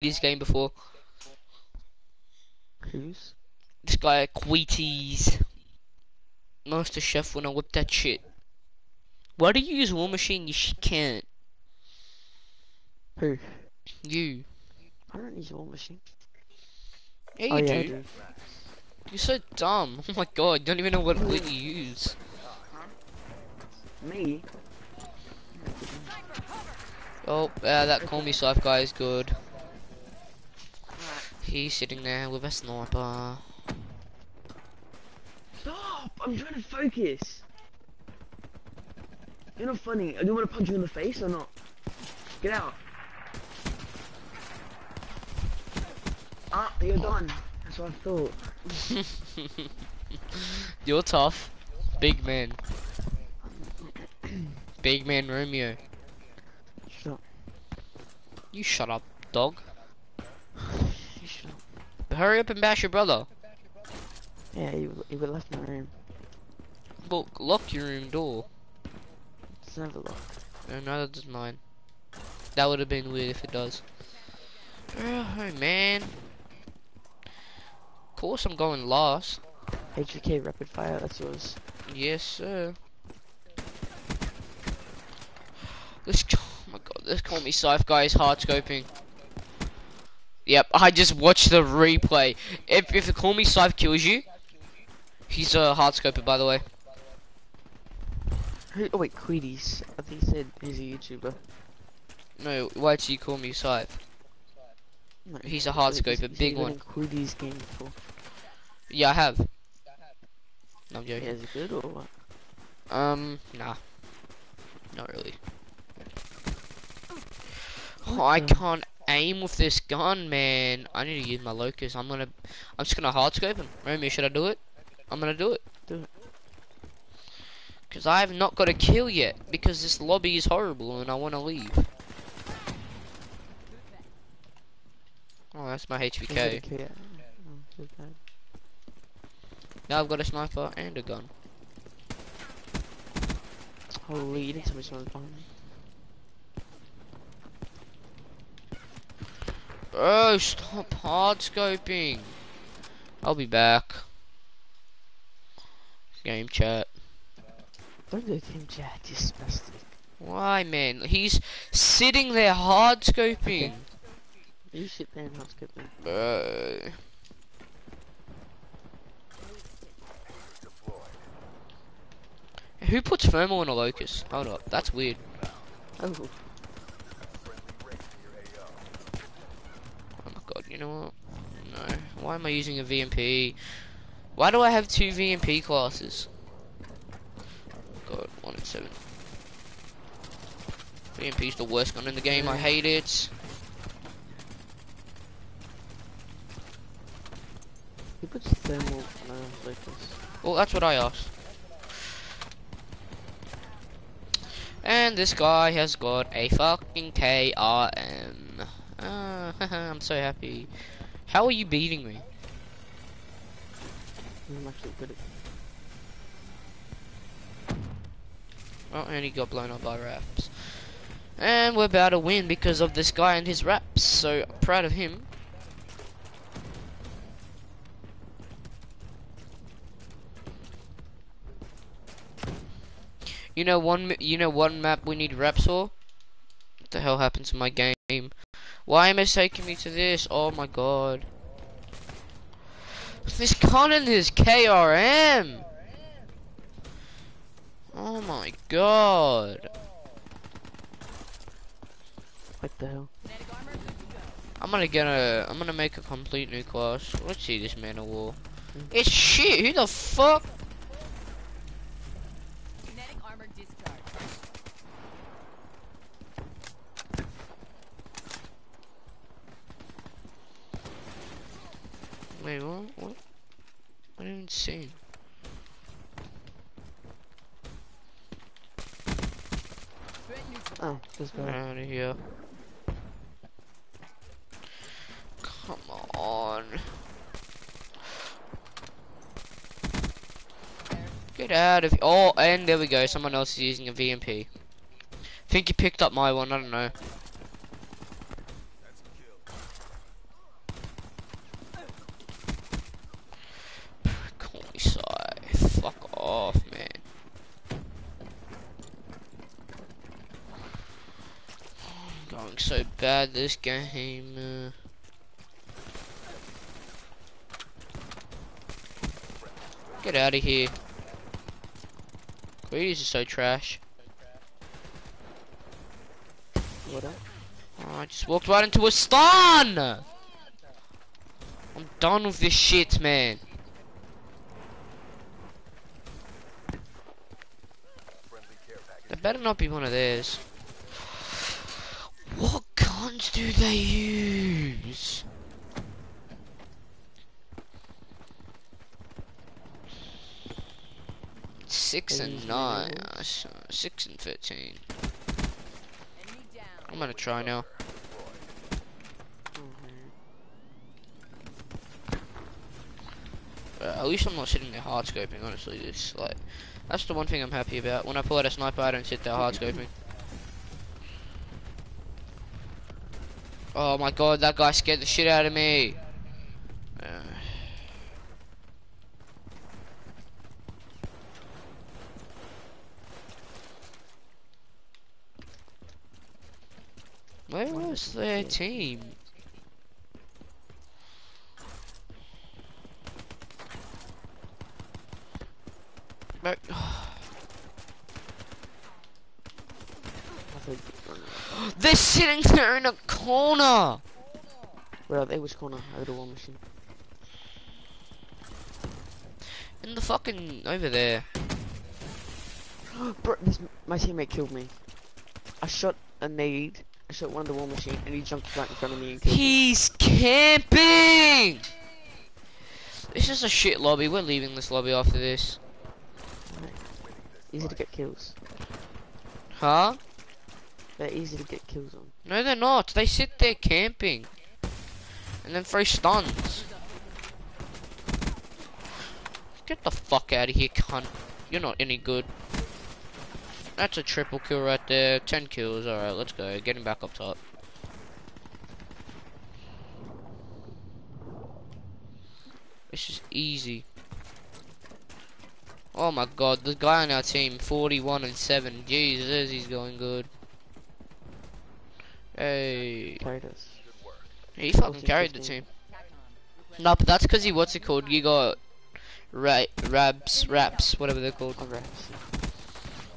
this game before. Who's? This guy, Queeties. Master Chef when I whip that shit. Why do you use War Machine? You can't. Who? You. I don't use War Machine. Yeah, you do. Yeah, I do. You're so dumb. Oh my god, you don't even know what word you use. Me? Oh, that call me safe guy is good. He's sitting there with a sniper. Stop! I'm trying to focus. You're not funny. I do want to punch you in the face or not? Get out. Ah, you're done. That's what I thought. You're tough. Big man. Big man Romeo. Shut up. You shut up, dog. Hurry up and bash your brother. Yeah, he would left my room. But lock your room door. It's never locked. No, neither does mine. That would have been weird if it does. Oh man. Of course I'm going last. HK rapid fire, that's yours. Yes sir. This, oh my god, this call me safe guy is hard scoping. Yep, I just watched the replay. If the call me Scythe kills you, he's a hard scoper, by the way. Oh wait, Queeties. I think he said he's a YouTuber. No, why do you call me Scythe? No, he's a hard scoper, big one. Queeties game before. Yeah, I have. No, I'm joking. Yeah, is it good or what? Nah, not really. Oh, I can't aim with this gun, man. I need to use my locus. I'm just gonna hard scope him. Romeo, should I do it? I'm gonna do it. Do it. Cause I have not got a kill yet. Because this lobby is horrible, and I want to leave. Oh, that's my HBK. Now I've got a sniper and a gun. Holy, you didn't tell me someone's behind me. Oh, stop hard scoping. I'll be back. Game chat. Don't do game chat, disgusting. Why, man? He's sitting there hard scoping. Okay. You sit there and hard scoping. Bro. Who puts thermal in a locus? Hold up, that's weird. Oh. You know what? No. Why am I using a VMP? Why do I have two VMP classes? God, 1 and 7. VMP's the worst gun in the game. I hate it. Who puts thermal like this? Well, that's what I asked. And this guy has got a fucking KRM. I'm so happy. How are you beating me? I'm actually good at... Oh, and he got blown up by raps. And we're about to win because of this guy and his raps. So I'm proud of him. You know one map we need raps for? What the hell happened to my game? Why am I taking me to this? Oh my god. This con and this KRM! Oh my god. What the hell? I'm gonna make a complete new class. Let's see this man of war. It's shit, who the fuck? Wait, what? I didn't even see him. Oh, this guy. Out of here. Come on. Get out of here. Oh, and there we go. Someone else is using a VMP. I think he picked up my one. I don't know. bad this game. Get out of here. Queries are so trash. What up? Oh, I just walked right into a stun! I'm done with this shit, man. That better not be one of theirs. What guns do they use? Six and 13. I'm gonna try now. At least I'm not sitting there hard scoping. Honestly, this like that's the one thing I'm happy about. When I pull out a sniper, I don't sit there hard scoping. Oh my god, that guy scared the shit out of me. Where was their team? Back. They're sitting there in a corner! Where are they? Which corner? Over the war machine. In the fucking... over there. Bro, this, my teammate killed me. I shot a nade. I shot one of the war machine and he jumped right in front of me and he's camping! This is a shit lobby, we're leaving this lobby after this. Right. Easy to get kills. Huh? They're easy to get kills on. No they're not, they sit there camping. And then throw stuns. Get the fuck out of here, cunt. You're not any good. That's a triple kill right there. 10 kills. All right, let's go. Get him back up top. This is easy. Oh my god, the guy on our team, 41 and 7. Jesus, he's going good. Hey, he fucking carried the team. No, but that's because he what's it called? You got raps, whatever they're called. Oh, raps.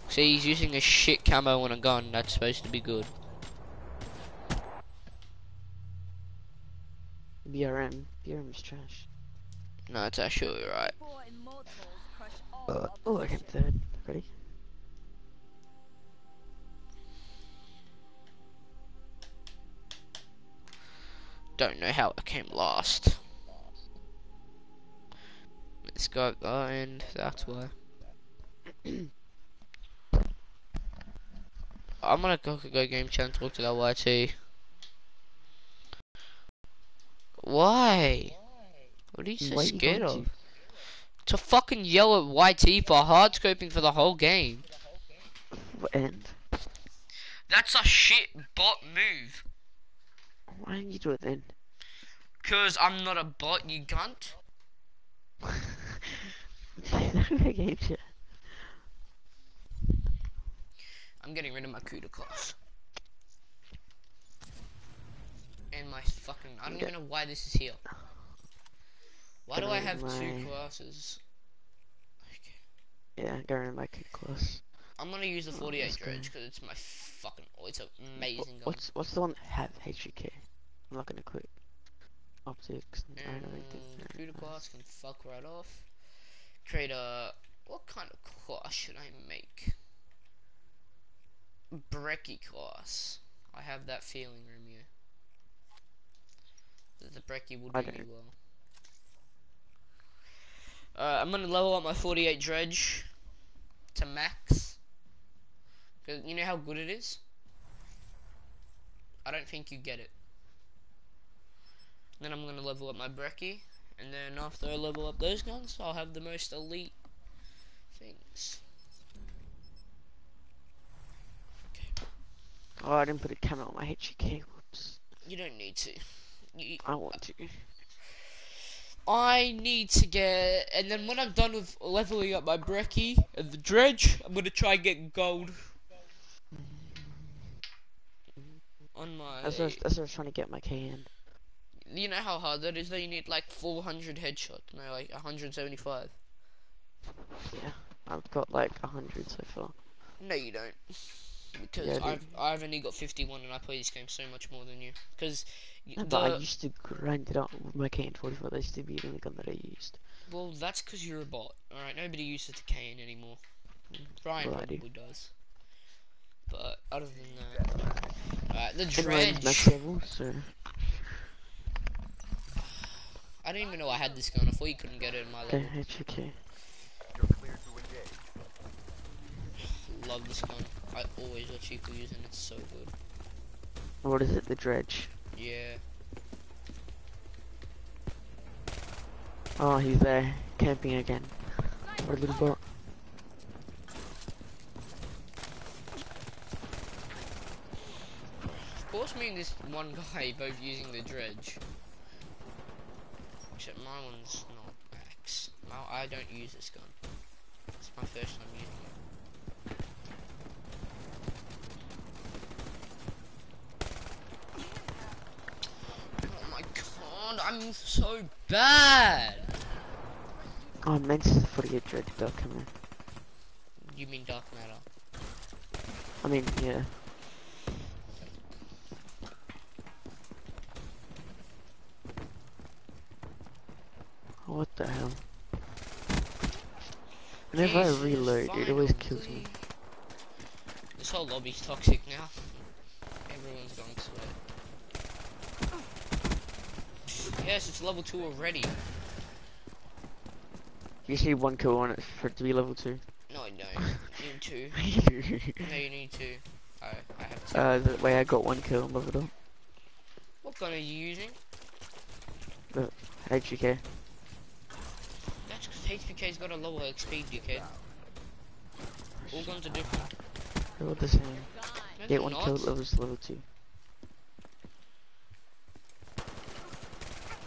See, he's using a shit camo on a gun that's supposed to be good. BRM's trash. No, it's actually right. Oh, I came third. Ready? Don't know how I came last. Let's go up that end, that's why. I'm gonna go game channel, talk to that YT. Why? What are you so scared of? To fucking yell at YT for hard scoping for the whole game. And that's a shit bot move. Why didn't you do it then? Cause I'm not a bot, you cunt. Game chat. I'm getting rid of my CUDA class. And my fucking... I don't even know why this is here. Why do I have two classes? Okay. Yeah, I'm getting rid of my CUDA class. I'm gonna use the 48 dredge because it's my fucking... oh, it's amazing gun. What's the one that has HGK? I'm not gonna quit. Optics. CUDA class can fuck right off. Create a... what kind of class should I make? Brekkie class. I have that feeling, Romeo. That the Brekkie will do me well. I'm gonna level up my 48 dredge to max. Cause you know how good it is? I don't think you get it. Then I'm gonna level up my Brekkie, and then after I level up those guns, I'll have the most elite things. Oh, I didn't put a camera on my HGK. Whoops. You don't need to. I want to. I need to get... and then when I'm done with leveling up my Brekkie and the dredge, I'm going to try and get gold. on my... That's what I was trying to get my can. You know how hard that is though? You need like 400 headshots. No, like 175. Yeah, I've got like 100 so far. No, you don't. Because yeah, I've only got 51 and I play this game so much more than you. Because no, but I used to grind it up with my cane 44. That used to be the only gun that I used. Well, that's because you're a bot. Alright, nobody uses the cane anymore. Ryan probably does. But other than that, alright, the dredge. I didn't even know I had this gun. I thought you couldn't get it in my level. It's okay. You're clear to engage. Love this gun. I always watch people use it. It's so good. What is it? The dredge. Yeah. Oh, he's there camping again. What a little bot. Of course, me and this one guy both using the dredge. Except my one's not axe. I don't use this gun. It's my first time using it. Oh my god, I'm so bad! Oh, I'm meant to fully get dredge dark matter. You mean dark matter? I mean, yeah. What the hell? Whenever I reload, it always kills me. This whole lobby's toxic now. Everyone's going to sweat. Yes, it's level 2 already. You just need one kill on it for it to be level 2. No, I don't. You need 2. No, you need 2. Oh, I have 2. Wait, I got 1 kill on level 2. What gun are you using? The HGK. HPK's got a lower XP, dickhead. All guns are different. They're all the same. No, get one kill, level 2. The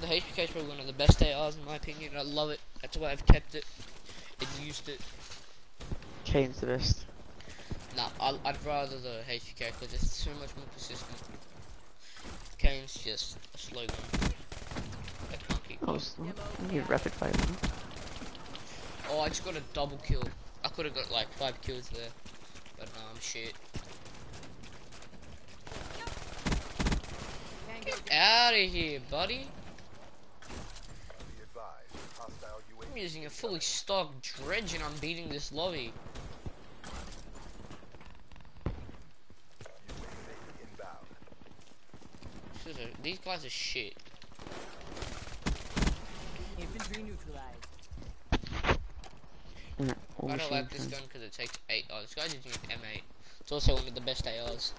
HPK's probably one of the best ARs in my opinion. I love it. That's why I've kept it and used it. Kane's the best. Nah, I'd rather the HPK because it's so much more persistent. Kane's just a slow gun. I can't keep going. I need rapid fire. Oh, I just got a double kill. I could have got like 5 kills there, but no, I'm shit. Get out of here, buddy. I'm using a fully stocked dredge and I'm beating this lobby. These guys are shit. Infantry neutralized. I don't like this gun because it takes 8. Oh, this guy's using an M8. It's also one of the best ARs.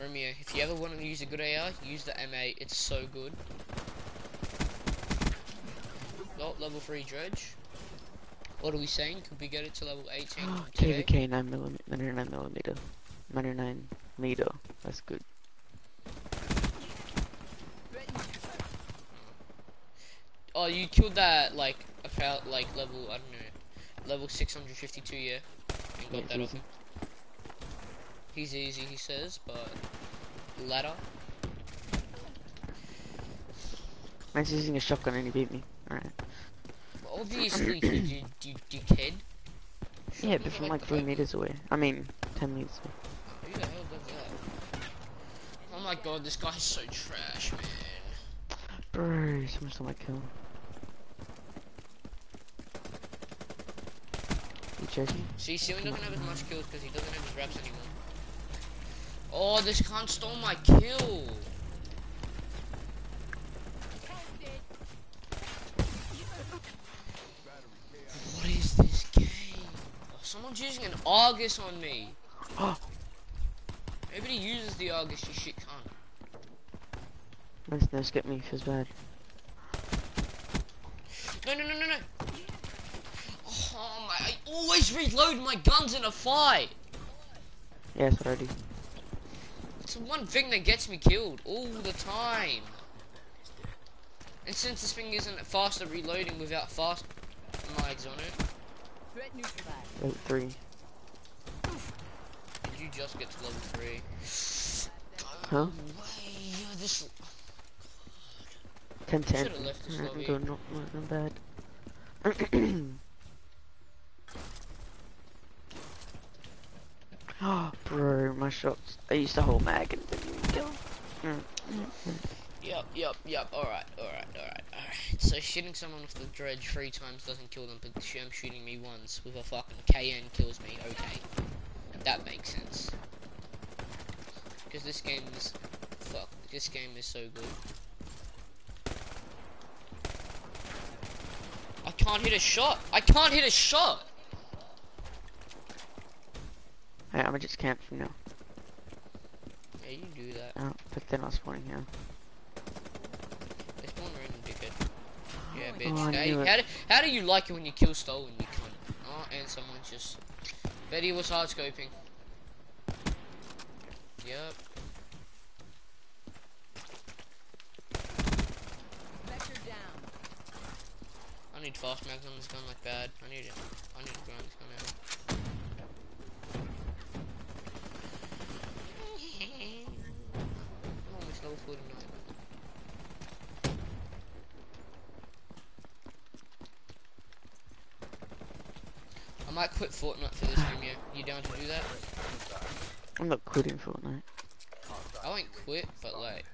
Romeo, if you ever want to use a good AR, use the M8. It's so good. Oh, level 3 dredge. What are we saying? Could we get it to level 18? KVK 9mm. 99 meter. That's good. Oh, you killed that like about like level, I don't know, level 652, yeah, and got that off him. He's easy, he says, but ladder. Man's using a shotgun and he beat me. Alright. Obviously, you dickhead. Shotgun, yeah, but from like 3 meters away. I mean, 10 meters away. Oh, who the hell does that? Oh my god, this guy's so trash, man. Brr, so much on my kill. You joking? See, Steven doesn't have as much kills because he doesn't have his reps anymore. Oh, this cunt stole my kill! What is this game? Oh, someone's using an Argus on me! Nobody uses the Argus, you shit cunt. Let's no skip me, feels bad. No. Oh my, I always reload my guns in a fight. Yes, yeah, already. It's the one thing that gets me killed all the time. And since this thing isn't faster reloading without fast mags on it, Level 3. Did you just get to level 3? Huh? 10-10. I'm going not bad. Oh, bro, my shots. I used to hold mag and didn't even kill. Yup. Alright. So shooting someone with the dredge 3 times doesn't kill them, but I'm shooting me once with a fucking KN kills me. Okay. That makes sense. Because this game is... Fuck. This game is so good. I can't hit a shot! Hey, I'ma just camp from now. Yeah, you do that. Oh, but then I'll spawn here. They spawn around and dickhead. Yeah, bitch. Oh, hey, how do you like it when you kill stolen, you cunt? Oh, and someone's just... Betty was hard scoping. Yep. I need fast mags on this gun like bad. I need to grind this gun out. I'm almost level 49. I might quit Fortnite for this game, yeah. You down to do that? I'm not quitting Fortnite. I won't quit, but like...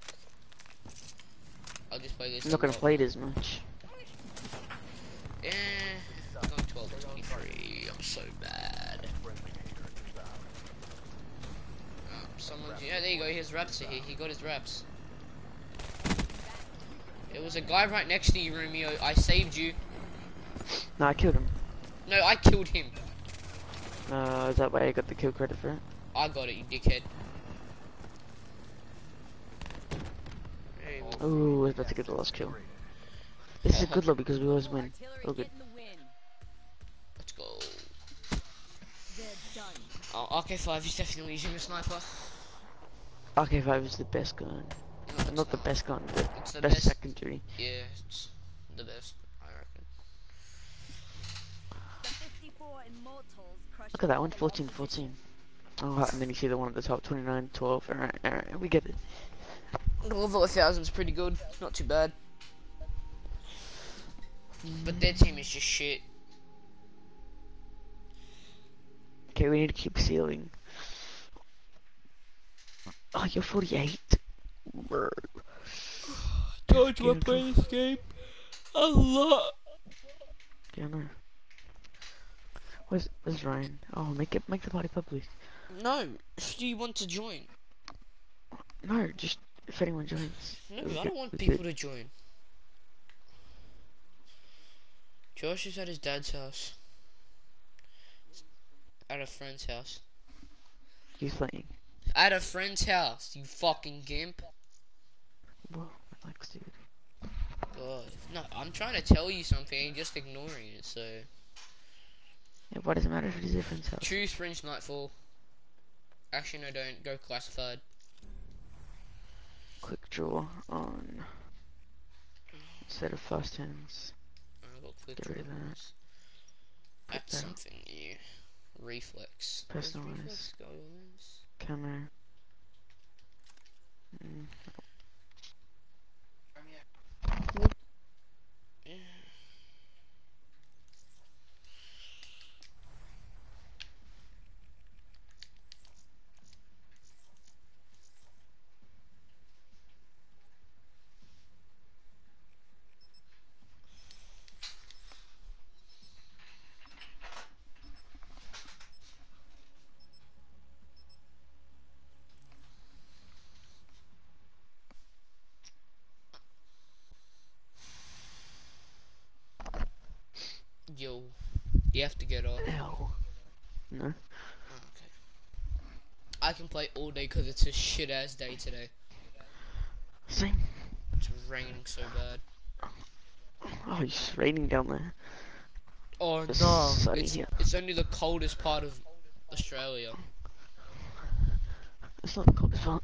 I'll just play this. I'm not gonna play it as much. Yeah, I'm 12-23. I'm so bad. Someone, yeah, there you go. His raps are here. He got his raps. It was a guy right next to you, Romeo. I saved you. No, I killed him. No, I killed him. Is that why you got the kill credit for it? I got it, you dickhead. Ooh, I was about to get the last kill. This is a good lobby because we always win. Oh, good. Let's go. Oh, RK5 is definitely using a sniper. RK5 is the best gun. No, not the best gun, but it's the best secondary. Yeah, it's the best, I reckon. Look at that one, 14-14. Oh, and then you see the one at the top, 29-12. Alright, we get it. The level 1000's pretty good, not too bad. But their team is just shit. Okay, we need to keep sealing. Oh, you're 48. Don't you play this game a lot? Yeah, no. Where's Ryan? Oh, make the party public. No, do you want to join? No, just if anyone joins. No, I don't want people to join. Josh is at his dad's house. At a friend's house. You playing? At a friend's house, you fucking gimp. Whoa, relax, dude. God. No, I'm trying to tell you something, you're just ignoring it, so... Yeah, why does it matter if it is a friend's house? Choose Fringe Nightfall. Actually, no, don't. Go Classified. Quick draw on... Instead of fast hands. Get rid of that. Add something new. Reflex. Personalize. Camera. Yeah. Yo, you have to get off. Ow. No. Oh, okay. I can play all day because it's a shit ass day today. Same. It's raining so bad. Oh, it's raining down there. Oh it's no, sunny it's, here. It's only the coldest part of Australia. It's not the coldest part.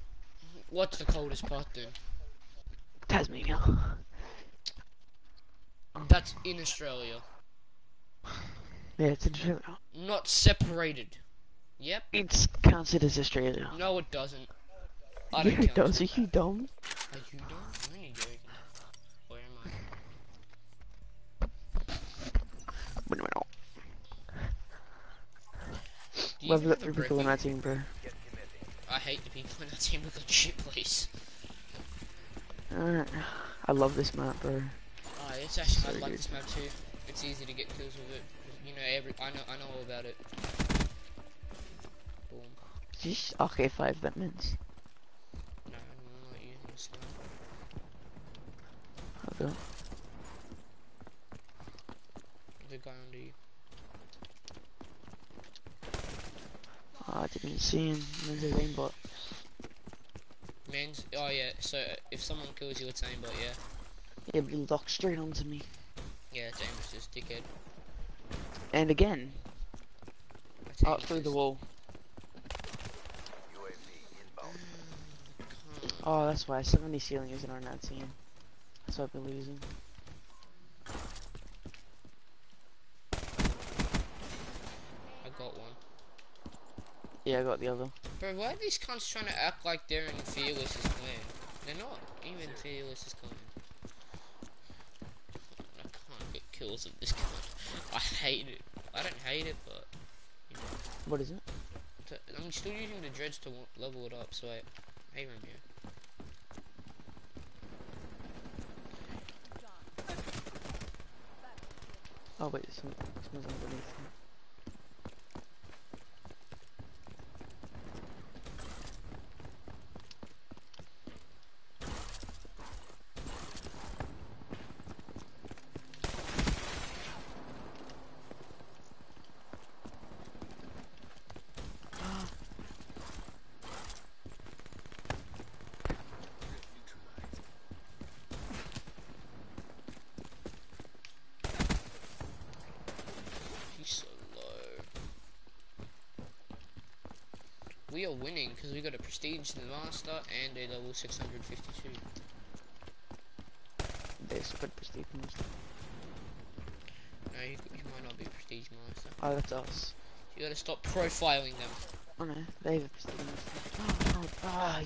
What's the coldest part then? Tasmania. That's in Australia. Yeah, it's in Australia. Not separated. Yep. It counts it as Australia. No, it doesn't. I don't count it. Does. Are you dumb? Are you dumb? I need to go. Where am I? Love that the people in our team, bro. I hate the people in our team with the shit, please. Alright. I love this map, bro. Oh, it's actually, so I like this map too. It's easy to get kills with it. You know, I know all about it. Boom. Just RK5, that means. No, I'm not using this now. Okay. The guy under you. Oh, I didn't see him. There's an aimbot. Man's. Oh yeah. So if someone kills you, it's aimbot. Yeah. Yeah, but he locked straight onto me. Yeah, it's aimbot, just dickhead. And again. Out through the wall. Oh, that's why. 70 ceiling isn't on that team. That's why I've been losing. I got one. Yeah, I got the other. Bro, why are these cunts trying to act like they're in Fearless's clan? They're not even Fearless's clan. I can't get kills of this cunt. I hate it. I don't hate it, but... You know. What is it? I'm still using the dredge to level it up, so I aim here. Oh wait, this one's underneath. We are winning because we got a prestige in the master and a level 652. There's a good prestige master. No, you might not be a prestige master. Oh, that's us. You gotta stop profiling them. Oh no, they have a prestige master. Oh, bye.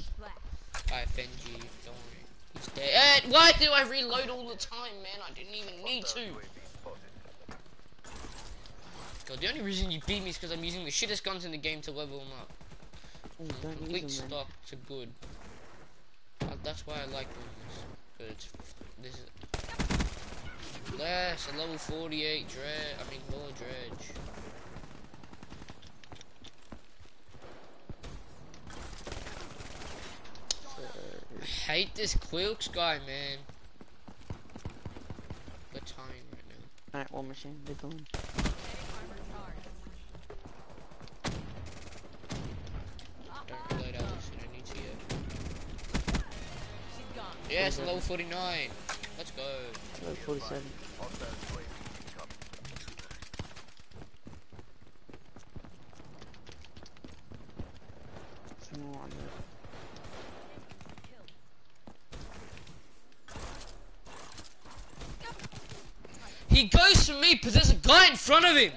I offend you, don't worry. He's dead. Why do I reload all the time, man? I didn't even need to. God, the only reason you beat me is because I'm using the shittest guns in the game to level them up. Don't complete use them, stock man. To good. That's why I like doing this. But this is less a level 48 dredge. I mean more dredge. I hate this Quilks guy, man. We're tying right now. Alright, one machine. They're going. Yes, level 49. Let's go. Level 47. He goes for me because there's a guy in front of him.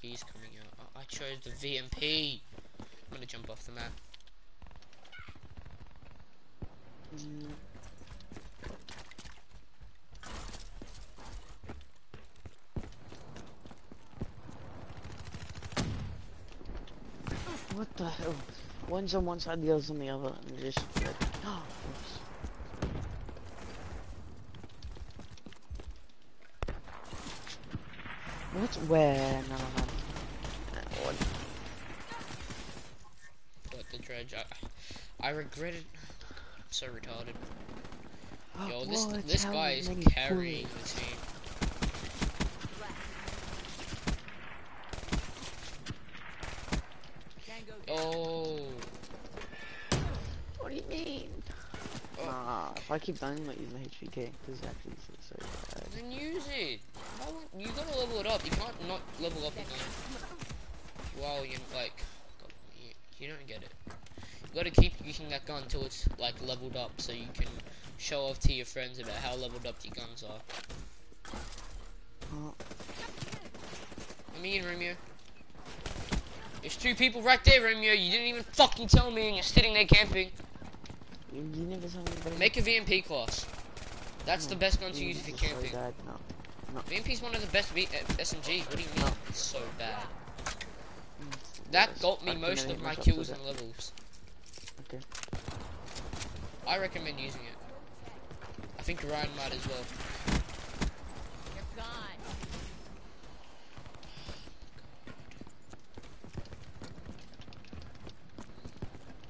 He's coming out. I chose the VMP. I'm gonna jump off the map. What the hell? One's on one side, the other's on the other, and just like, oh, oops. What's where? No, what? Got the dredge. I regret it. I'm so retarded. Oh, yo, this guy is carrying the team. Oh. What do you mean? Oh. Nah, if I keep dying, I'm not using HVK. This is actually so bad. Then use it. You gotta level it up. You can't not level up again. Wow, you like, you don't get it. you gotta keep using that gun until it's like leveled up, so you can show off to your friends about how leveled up your guns are. Me and Romeo. There's two people right there, Romeo. You didn't even fucking tell me, and you're sitting there camping. You never told me. Make a VMP class. That's the best gun to use if you're camping. So no. VMP's one of the best SMGs. What do you mean? It's so bad. That got me most of my kills and levels. Okay. I recommend using it. I think Ryan might as well. You're gone.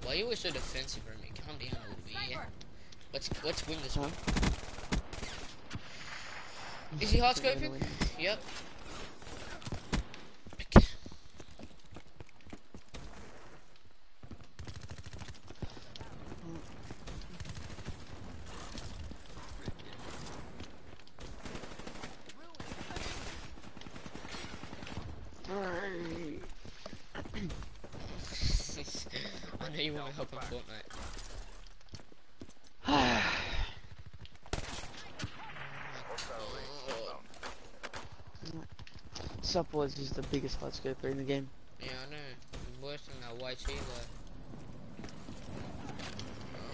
Why are you always so defensive, Remy? Calm down a little bit, yeah? Let's win this one. Is he hard scoping? Yep. I know you want to help in Fortnite. Supports is the biggest hard scoper in the game. Yeah, I know. Worse than that YT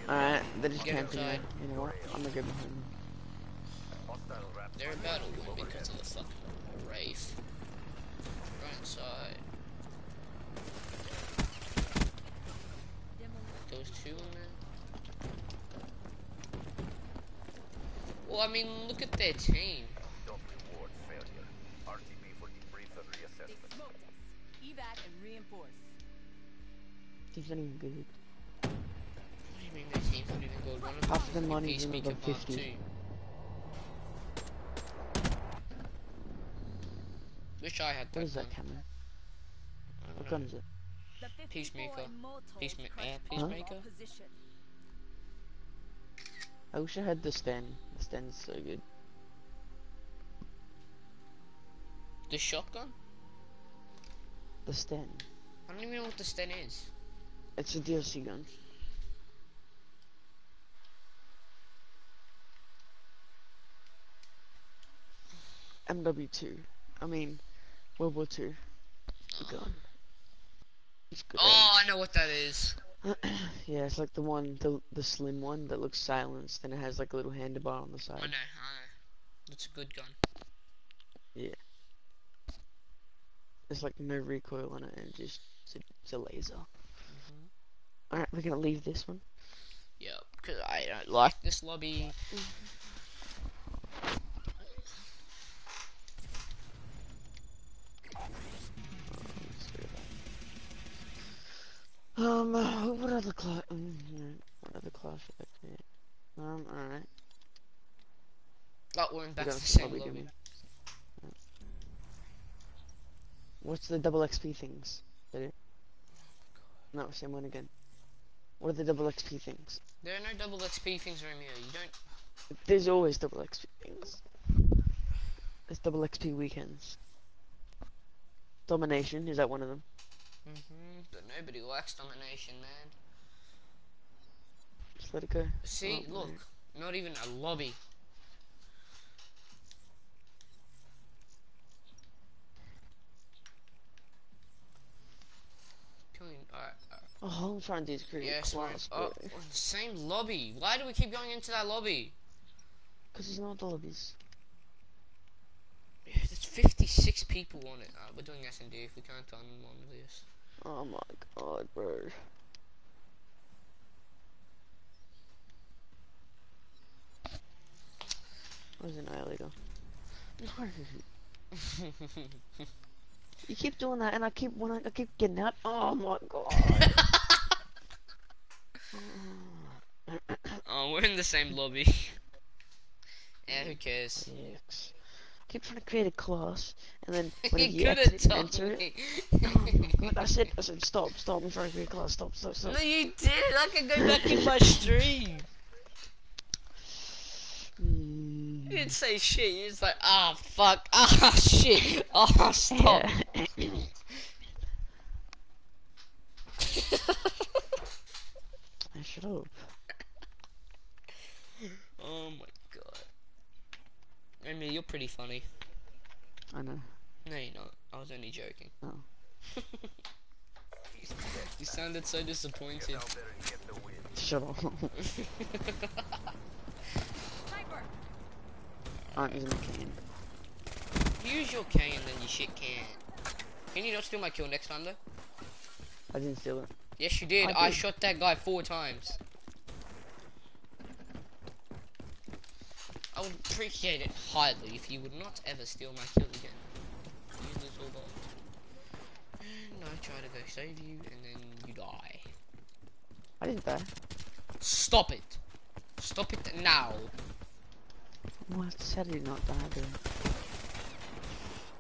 though. Alright, they're just camping. You know what? I'm gonna go behind them. They're about to win because of the fucking Wraith. Right inside. Those two in there. Well, I mean, look at their team. Don't reward failure. RTB for debrief and reassessment. Evac and reinforce. Team's not even good. What do you mean their team's not even good? One of them half the money is in 50. Wish I had that. What is that camera? What gun is it? Peacemaker. Peacemaker. I wish I had the Sten. The Sten's so good. The shotgun? The Sten. I don't even know what the Sten is. It's a DLC gun. MW2. I mean, World War II. Gun. Oh, I know what that is. Yeah, it's like the one, the slim one that looks silenced, and it has like a little handlebar on the side. I know, That's a good gun. Yeah. There's like no recoil on it, and just it's a laser. Alright, we're gonna leave this one. Yeah, because I don't like this lobby. What other class should I create? Alright. That one back to the same lobby. What's the double XP things? Did it? No, same one again. What are the double XP things? There are no double XP things, Romeo. You don't. There's always double XP things. There's double XP weekends. Domination, is that one of them? But nobody likes domination, man. Just let it go. See, oh, look, man. Not even a lobby. Alright. Oh, all I'm trying to do is create a class. Oh, the same lobby. Why do we keep going into that lobby? Because it's not the lobbies. Yeah, there's 56 people on it. We're doing S&D if we can't turn them on this. Oh my god, bro. Where's an illegal? No. You keep doing that, and I keep getting out. Oh my god. Oh, we're in the same lobby. Yeah, who cares? Yes. Keep trying to create a class, and then when you enter it, I said stop, I'm trying to create a class, stop. No, you did. I can go back in my stream. You didn't say shit. You was like, ah, oh, fuck, ah, oh, shit, ah, oh, stop. Shut up. Oh my god. Romeo, you're pretty funny. I know. No, you're not. I was only joking. Oh. You sounded so disappointed. Shut up. Alright, he's my can. Use your can and then you shit can. Can you not steal my kill next time though? I didn't steal it. Yes you did. I shot that guy 4 times. I would appreciate it highly if you would not ever steal my kill again. You little bot. And I try to go save you and then you die. I didn't die. Stop it. Stop it now. What? How did you not die dude?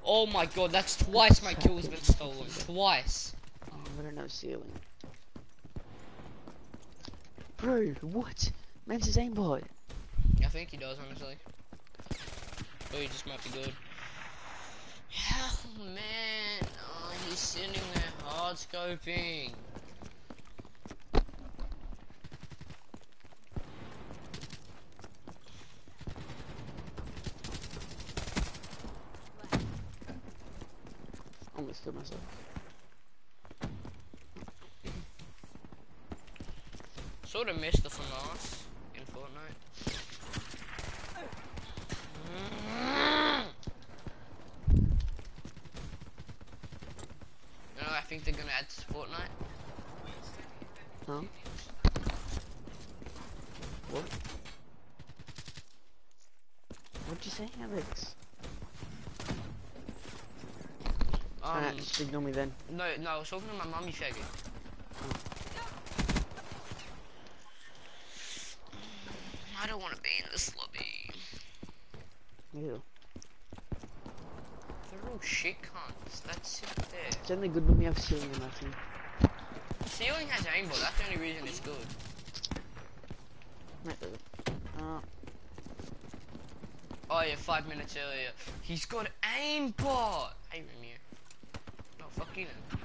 Oh my god, that's twice my kill has been stolen. Twice. Oh, I don't know ceiling. Bro, what? Man's his aimbot. I think he does, honestly. Or he just might be good. Oh man, oh, he's sitting there hard scoping. I'm gonna steal myself. Sort of missed the finesse in Fortnite. No, I think they're gonna add to Fortnite. Huh? What? What'd you say, Aleks? Alright, just ignore me then. No, I was talking to my mum, you faggot. I don't want to be in this lobby. Ew. They're all shit cunts, that's it there. It's only good when we have ceiling and nothing. Ceiling has aimbot, that's the only reason it's good. Oh yeah, 5 minutes earlier. He's got aimbot! Hey Romeo. Fuck you then.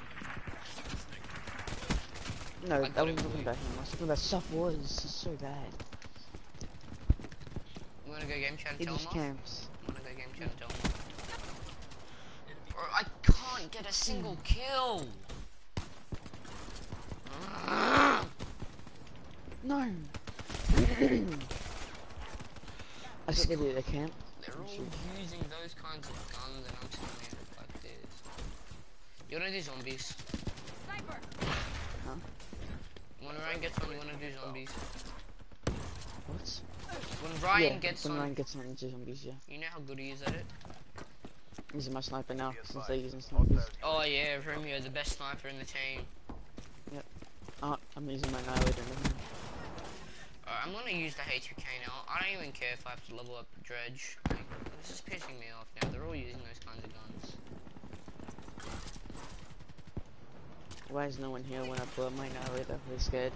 No, that wasn't talking about him. I was talking about soft wars. This is so bad. You wanna go game chat and tell him off? Wanna go game chat and tell him off? Bro, I can't get a single kill! No! I said they do their camp. They're all using those kinds of guns and I'm telling you. You wanna do zombies? Sniper. Huh? When Ryan gets on, you wanna do zombies. What? When Ryan gets on. When Ryan gets on, you do zombies, yeah. You know how good he is at it? He's my sniper now, since they're using snipers. Oh yeah, Romeo, the best sniper in the team. Yep. I'm using my annihilator now. Alright, I'm gonna use the H2K now. I don't even care if I have to level up Dredge. Like, this is pissing me off now. They're all using those kinds of guns. Why is no one here when I blow my annihilator? They're scared.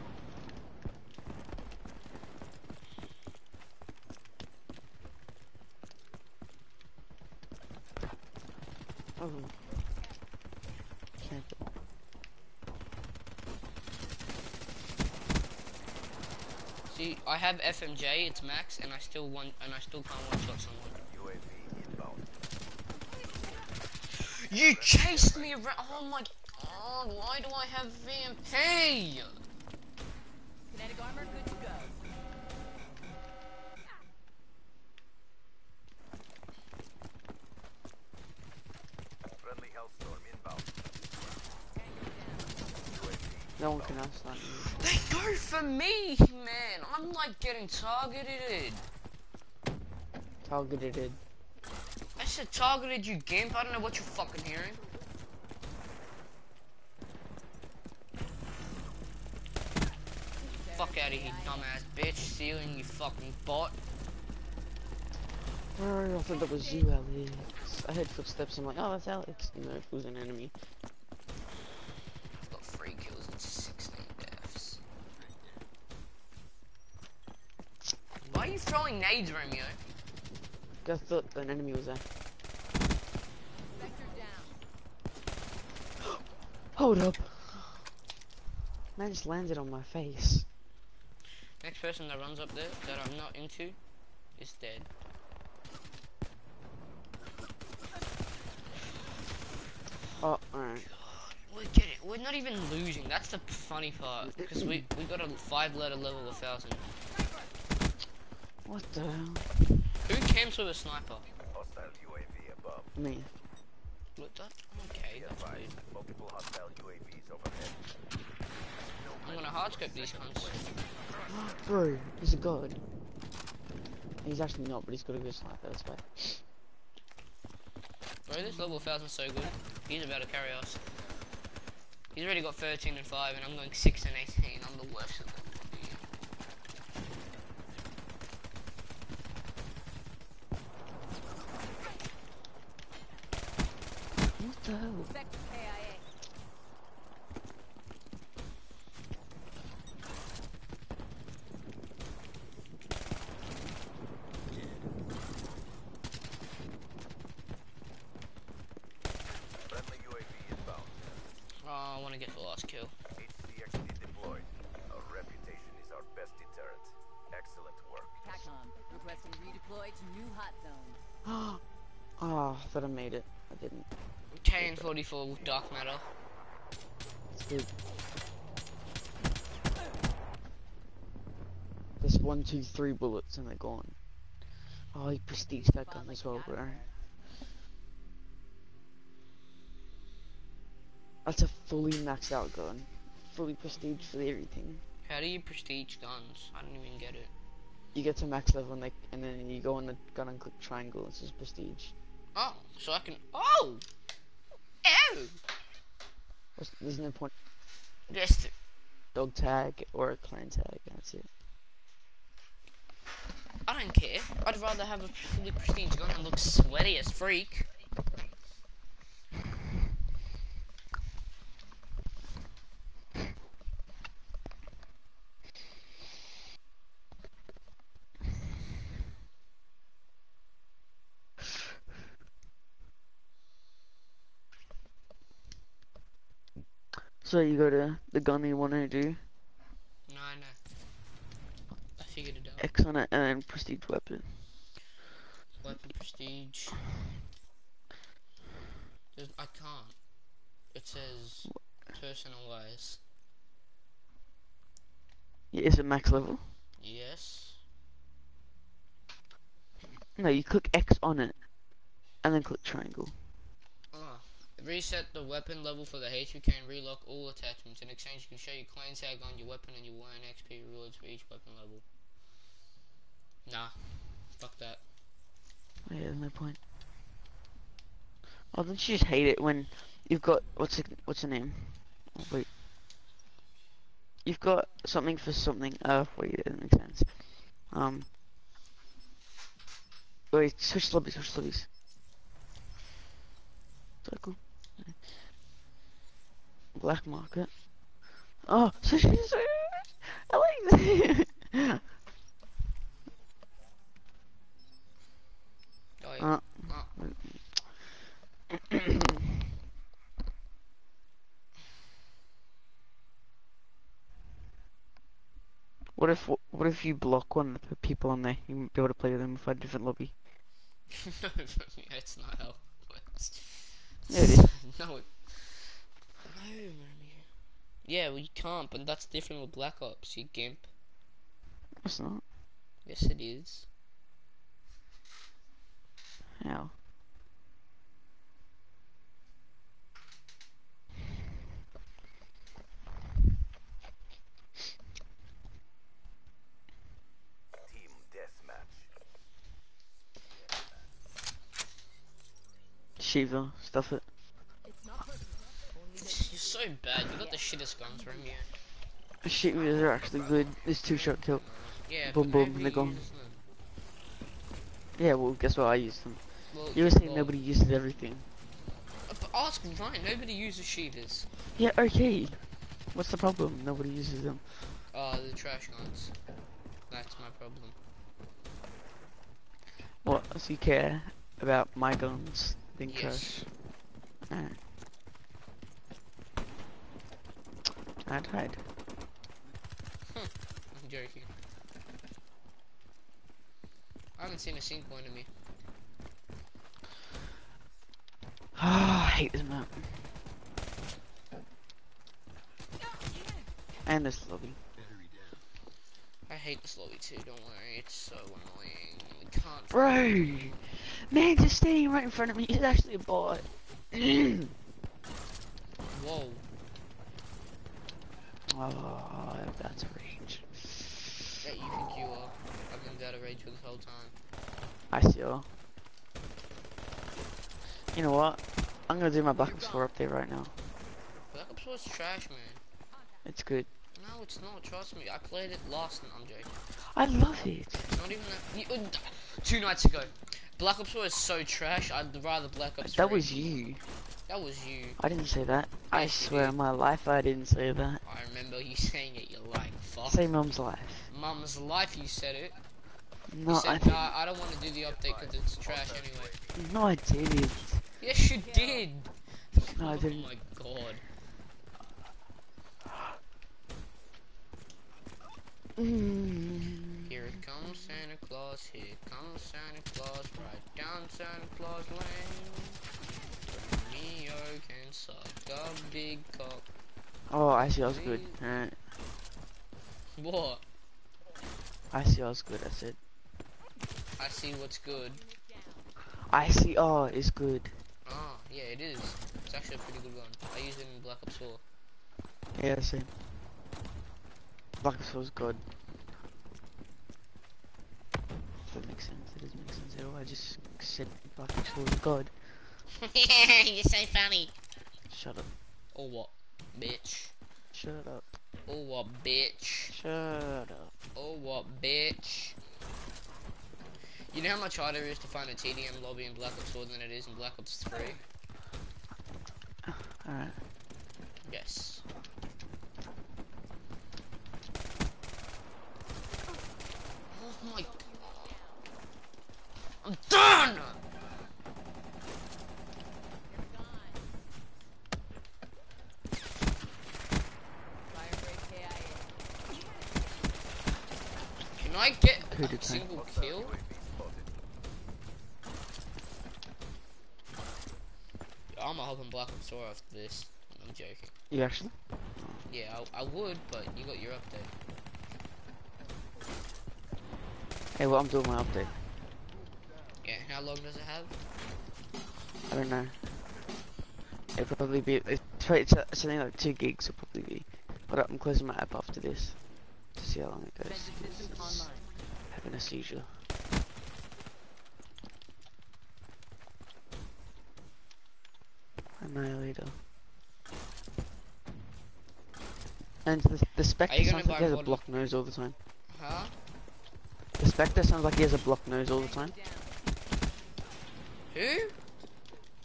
Oh. Can't. See, I have FMJ, it's max, and I still can't one-shot someone. You chased me around. Oh my. Oh, why do I have VMP? Kinetic armor, good to go. Friendly hellstorm inbound. No one can ask that. They go for me, man. I'm like getting targeted. Targeted. I said targeted, you gimp. I don't know what you're fucking hearing. Fuck out of here, dumbass bitch. Ceiling, you fucking bot. Oh, I thought that was you, Aleks. I heard footsteps. I'm like, oh, that's Aleks. You know, it was an enemy. I've got 3 kills and 16 deaths. Why are you throwing nades, Romeo? I thought an enemy was there. Down. Hold up. Man just landed on my face. Next person that runs up there that I'm not into is dead. Oh, alright. We get it. We're not even losing. That's the funny part. Because we got a 5-letter level 1000. What the hell? Who camps with a sniper? Hostile UAV above. Me. What the? Okay. Multiple hostile UAVs overhead. I'm gonna hardscope these cunts. Bro, he's a god. He's actually not, but he's got a good sniper. That's why. Bro, this level 1000's so good. He's about to carry us. He's already got 13 and 5, and I'm going 6 and 18. I'm the worst of them. What the hell? I made it. I didn't. 1044 dark matter. It's good. There's 1, 2, 3 bullets and they're gone. Oh, he prestige that gun as well, bro. That's a fully maxed out gun. Fully prestige for everything. How do you prestige guns? I don't even get it. You get to max level and, and then you go on the gun and click triangle. It's just prestige. Oh, so I can. Oh! Ew! There's no point. Just. Dog tag or a clan tag, that's it. I don't care. I'd rather have a fully prestige gun and look sweaty as freak. So you go to the gun you want to do? No, I know. I figured it out. X on it and then prestige weapon. Weapon prestige. There's, I can't. It says personalize. Yeah, is it max level? Yes. No, you click X on it and then click triangle. Reset the weapon level for the HPK and relock all attachments. In exchange, you can show your clan tag on your weapon and you will earn XP rewards for each weapon level. Nah. Fuck that. Oh, yeah, there's no point. Oh, don't you just hate it when you've got... what's the name? Oh, wait. You've got something for something. Oh, wait, it doesn't make sense. Wait, switch lobbies, switch lobbies. Cool. Black market. Oh, so she's. I like this. Oh, yeah. What if you block one of the people on there? You won't be able to play with them with a different lobby. No, that's not how it works. No, it is. No, it... no, Romeo. Yeah, well, you can't, but that's different with Black Ops, you gimp. It's not. Yes, it is. How? Shiva, stuff it. You're so bad, you got the shittest guns from you. Shivas are actually good, it's 2-shot kill. Yeah, boom boom, and they're gone. Yeah, well guess what, I used them. Well, you were saying nobody uses everything. But ask Ryan, nobody uses Shivas. Yeah, okay. What's the problem? Nobody uses them. Oh, they're trash guns. That's my problem. What else do you care about my guns? Yes. Alright. I died. I'm joking. I haven't seen a single enemy. Ah, I hate this map. And this lobby. I hate this lobby too, don't worry, it's so annoying. We can't. Bro! Man, just standing right in front of me is actually a bot. Whoa. Oh, that's rage. That you think you are. I've been out of rage for this whole time. I still. You know what? I'm gonna do my Black Ops 4 update right now. Black Ops 4 is trash, man. It's good. No, it's not. Trust me. I played it last night. I'm joking. I love it. Not even that. 2 nights ago. Black Ops 4 is so trash. I'd rather Black Ops 3. That was you. That was you. I didn't say that. Yes, I swear on my life I didn't say that. I remember you saying it. You're like, fuck. Say Mum's Life. Mum's Life, you said it. No, you said, nah, I don't want to do the update because it's trash anyway. No, I didn't. Yes, you did. No, I didn't. Oh my god. Here comes Santa Claus, here comes Santa Claus, right down Santa Claus Lane. Neo can suck a big cock. Oh, I see, I was good. Alright. What? I see, I was good, that's it. I see what's good. I see, oh, it's good. Oh, yeah, it is. It's actually a pretty good one. I use it in Black Ops 4. Yeah, same. Black Ops 4 is good. That makes sense, it doesn't make sense at all. I just said Black Ops 4 is good. Yeah, you're so funny. Shut up. Or what, bitch? Shut up. Or what, bitch? Shut up. Or what, bitch? You know how much harder it is to find a TDM lobby in Black Ops 4 than it is in Black Ops 3? Alright. Yes. Oh my god. I'm done! Can I get a single kill? I'm gonna hop on Black Ops 4 after this. I'm joking. You actually? Yeah, I would, but you got your update. Hey, well, I'm doing my update. Yeah, how long does it have? I don't know. It'll probably be, it's something like 2 gigs will probably be. But I'm closing my app after this to see how long it goes. It's having a seizure. I'm a leader. And the Spectre sounds like he has a blocked nose all the time. Huh? The Spectre sounds like he has a blocked nose all the time. Who?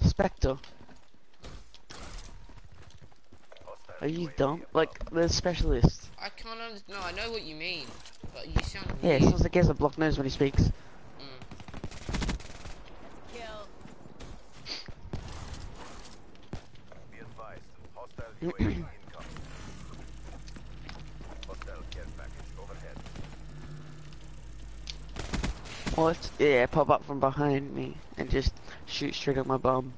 Spectre. Are you dumb? Like, the specialist. I can't understand. No, I know what you mean. But you sound weird. Yeah, it sounds like he has a blocked nose when he speaks. Mm. What? Yeah, pop up from behind me and just shoot straight at my bum.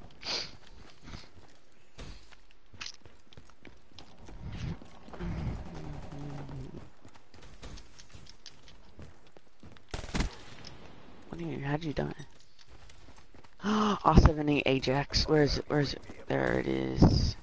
What do you? How'd you die? R7E Ajax. Where is it? Where is it? There it is.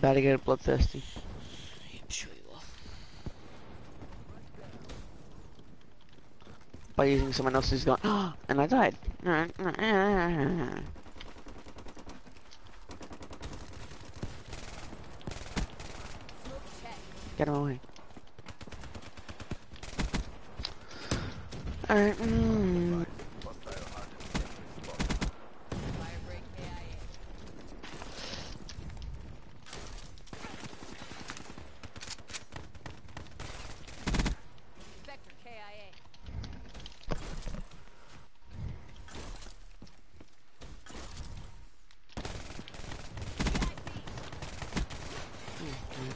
Gotta get bloodthirsty. I'm sure you are. By using someone else's gun. And I died. Get him away. Alright.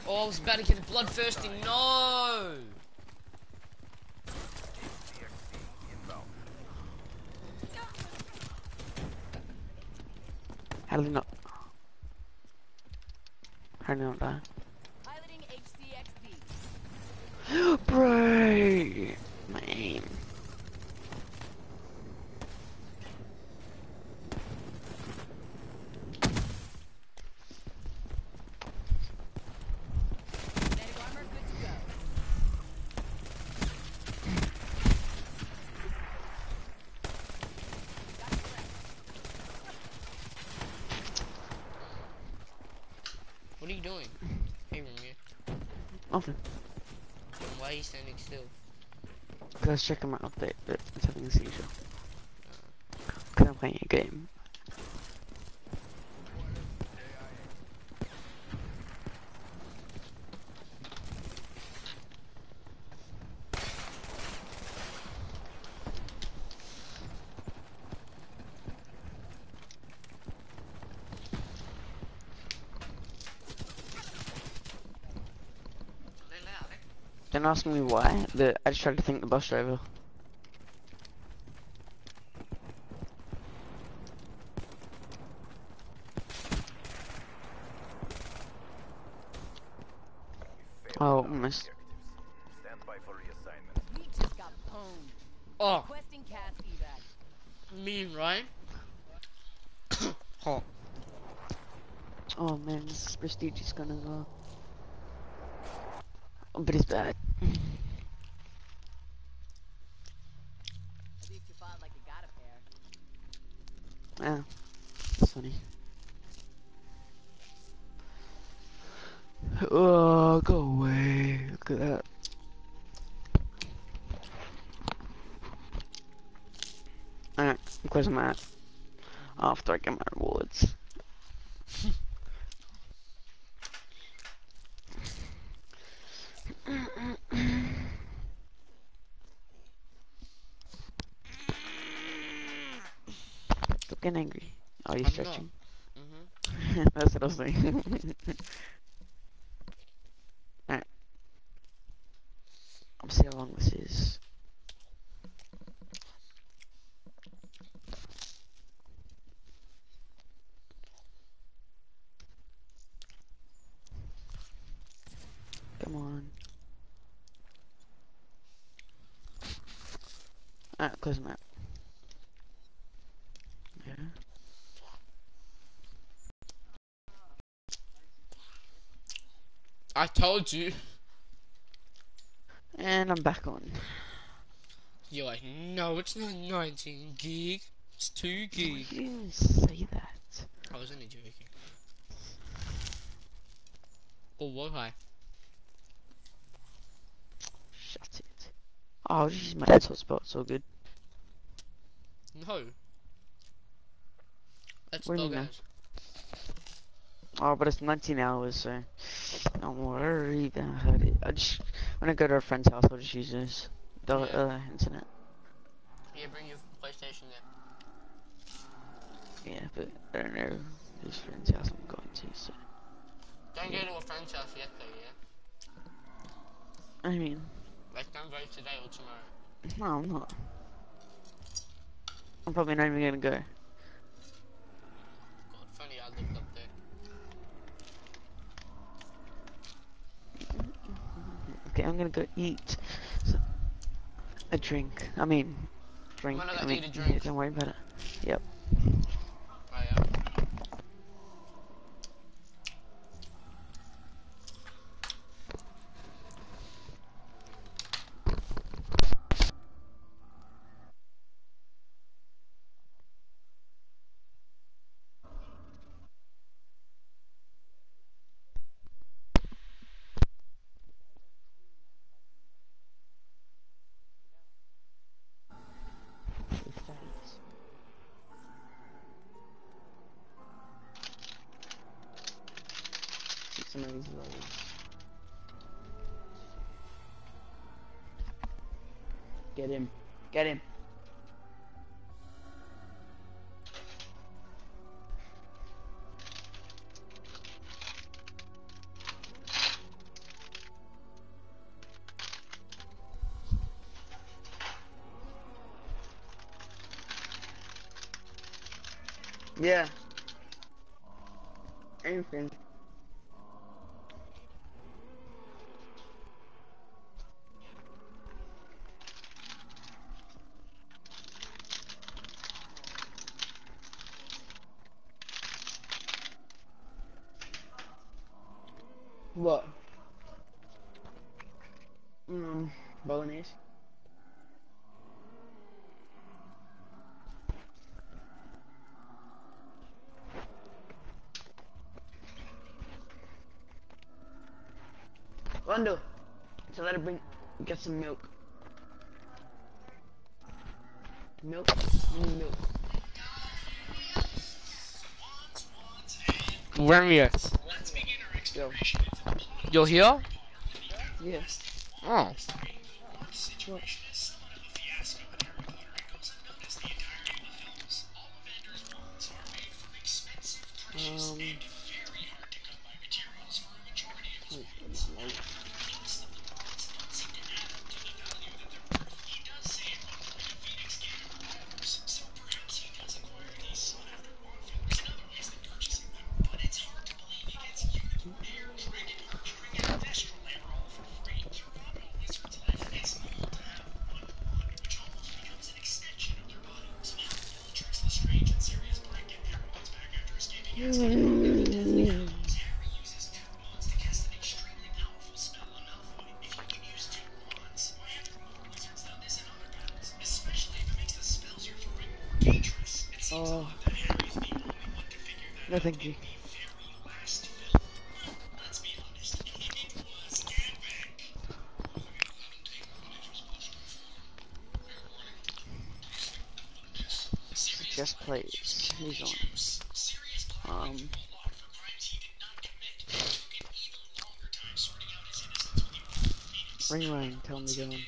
Oh, I was about to get a bloodthirsty. No! How did they not? How did they not die? Piloting HCXD. Bro! My aim. What are you doing? Hey, Romeo. Nothing. Why are you standing still? Because I was checking my update, but it's having a seizure. Because I'm playing a game. Don't ask me why, but I just tried to think the bus driver. Oh, almost. Oh! Me, right? Oh. Oh man, this prestige is gonna go. But it's bad. Ah, that's funny. Oh, go away. Look at that. Alright, I'm closing my app after I get my rewards. Stop getting angry. Oh, you're stretching. Mm-hmm. That's what I was saying. Alright. I'll see how long this is. Come on. Alright, close map. Yeah. I told you. And I'm back on. You're like, no, it's not 19 gig. It's 2 gig. Oh, you say that. I was only joking. Or was I? Shut it. Oh, this is my dad's hotspot, so good. No. That's dog hours. Oh, but it's 19 hours, so don't worry about it. I just, when I go to a friend's house, I'll just use this. The internet. Yeah, bring your PlayStation there. Yeah, but I don't know whose friend's house I'm going to, so. Don't go to a friend's house yet, though, yeah? I mean. Like, don't go today or tomorrow. No, I'm not. I'm probably not even gonna go. God, funny, I looked up there. Okay, I'm gonna go eat a drink. I mean, drink. I'm gonna eat a drink. Yeah, don't worry about it. Yep. Oh, yeah. Get him. Get him. Yeah. Anything. What? Bonus. Rondo, so let her bring, get some milk. Milk, milk. Romeo. Let's begin our exploration. You're here? Yes. Oh. What? No, thank you. Just play it. Ring line, tell me going.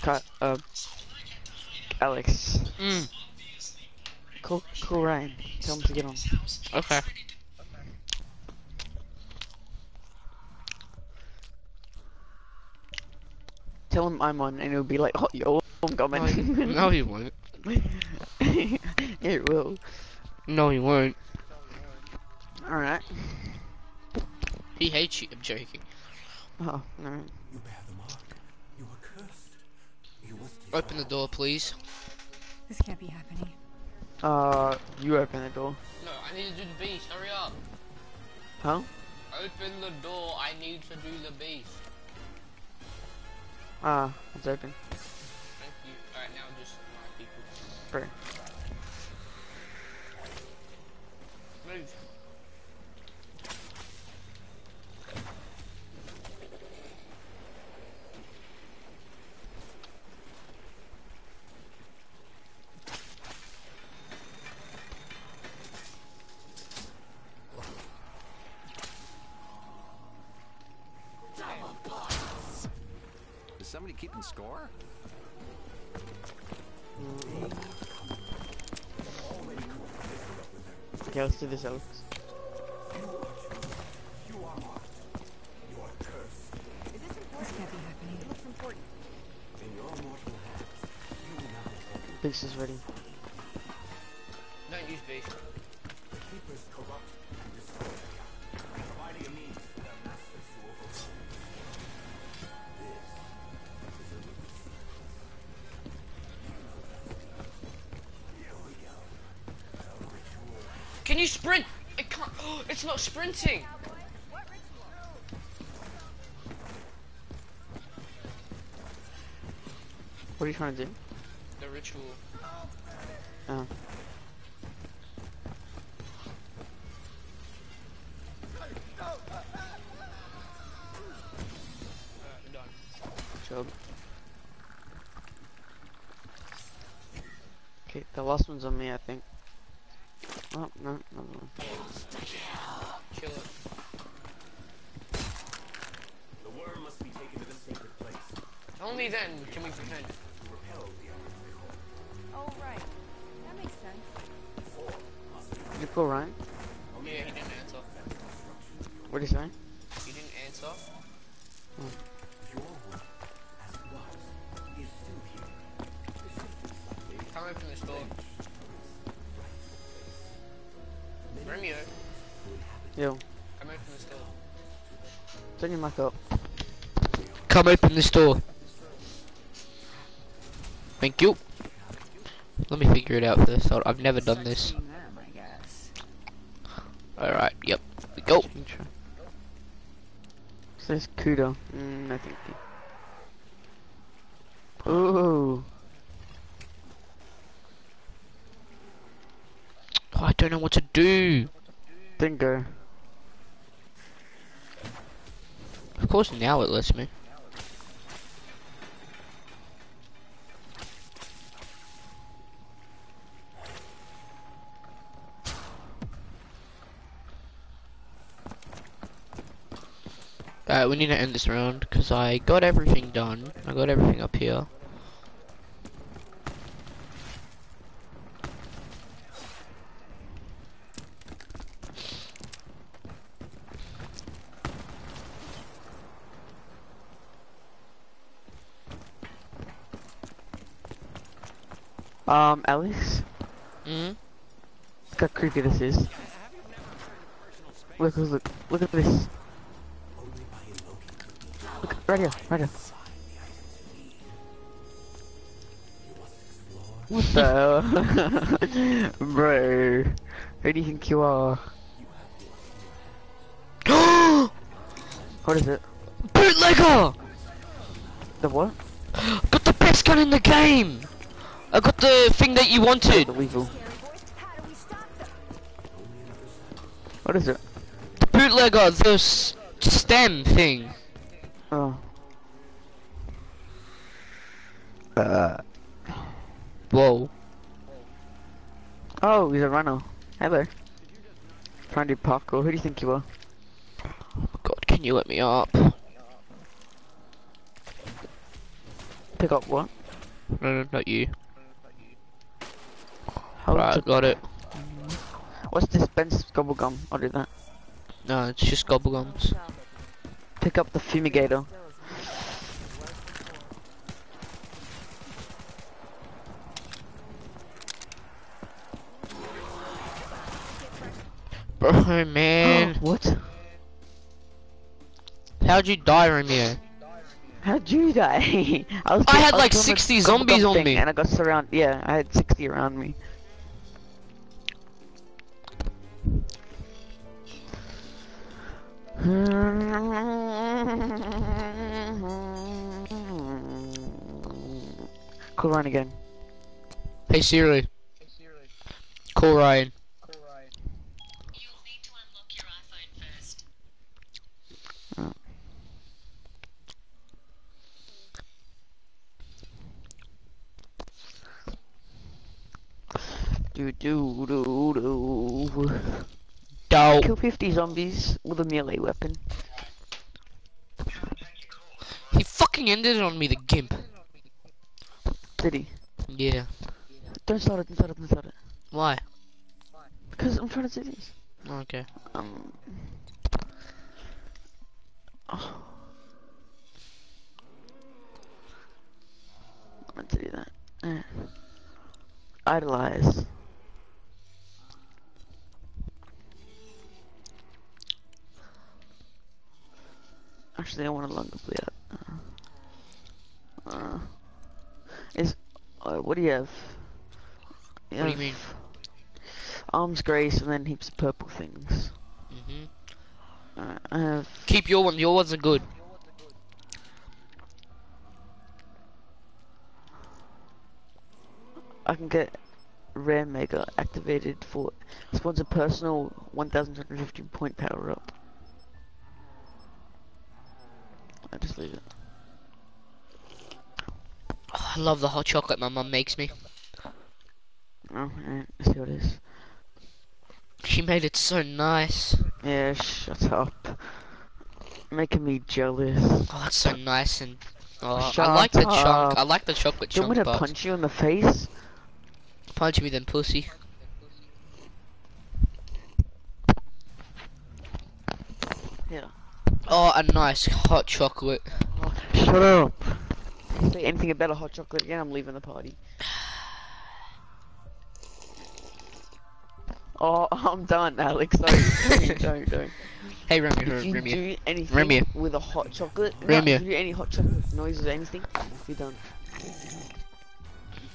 Cut Aleks. Cool Ryan, tell him to get on. Okay. Tell him I'm on and he'll be like, oh, yo, I'm coming. No, he won't. It will. No, he won't. Alright. He hates you, I'm joking. Oh, alright. You bear the mark. You are cursed. You must open the door, please. This can't be happening. You open the door. No, I need to do the beast, hurry up. Huh? Open the door, I need to do the beast. Ah, it's open. Thank you. Alright, now just my people. Bro. Move. Somebody keeping score? Okay, let's do this, Aleks. You are what? You are cursed. Is this important? This can't be happening. It looks important. In your mortal hands, you will not be. Beast is ready. Don't use beast. The keepers corrupt and destroy them, providing a means for their masters to overcome. Can you sprint? I can't. Oh, it's not sprinting. What are you trying to do? The ritual. Oh. Done. Good job. Okay, the last one's on me, I think. Oh, no, no, no. Kill it. The worm must be taken to the sacred. Only then can we prevent. Oh, right. That makes sense. You cool, Ryan? Yeah, he didn't answer. What did he say? He didn't answer. Oh. Come open this door. Romeo. Yo. Come open this door. Turn your mic up. Come open this door. Thank you. Let me figure it out first. I've never done this. Alright, yep. We go. Says Kudo. I think. Ooh. Oh, I don't know what to do. Dingo. Of course, now it lets me. We need to end this round because I got everything done. I got everything up here. Aleks? Mm-hmm. Look how creepy this is. Look at this. Look, right here. What the hell? Bro, who do you think you are? What is it? Bootlegger! The what? Got the best gun in the game! I got the thing that you wanted! The weevil. What is it? The bootlegger, the stem thing. Oh. Whoa. Oh, he's a runner. Hello. Trying to do parkour. Who do you think you are? Oh god, can you let me up? Pick up what? No, not you. Right, I got it. What's dispensed gobblegum? I'll do that. No, it's just gobblegums. Pick up the fumigator. Bro, man. Oh, what? How'd you die, Romeo? How'd you die? I had like 60 zombies on me. And I got surrounded. Yeah, I had 60 around me. Call Ryan again. Hey Siri. Call Ryan. You'll need to unlock your iPhone first. Oh. Dope. Kill 50 zombies with a melee weapon. He fucking ended on me, the gimp. Did he? Yeah. Don't start it. Why? Because I'm trying to do this. Okay. Oh. I meant to do that. Idolize. Actually, I want to log this out. What do you have? What do you mean? Arms, grace, and then heaps of purple things. Mhm. I have. Keep your one. Your ones are good. I can get Rare Mega activated for sponsor personal 1,250 point power up. I just leave it. Oh, I love the hot chocolate my mum makes me. Oh, yeah, let's see what it is. She made it so nice. Yeah, shut up. Making me jealous. Oh, that's so nice and I like the chunk. I like the chocolate chunk. Do you want me to punch you in the face? Punch me then, pussy. Yeah. Oh, a nice hot chocolate. Oh, shut up. If you say anything about a hot chocolate again, I'm leaving the party. Oh, I'm done, Alex. Don't. Hey, Romeo. Do anything with a hot chocolate? Romeo. If you do any hot chocolate noises or anything, you're done. You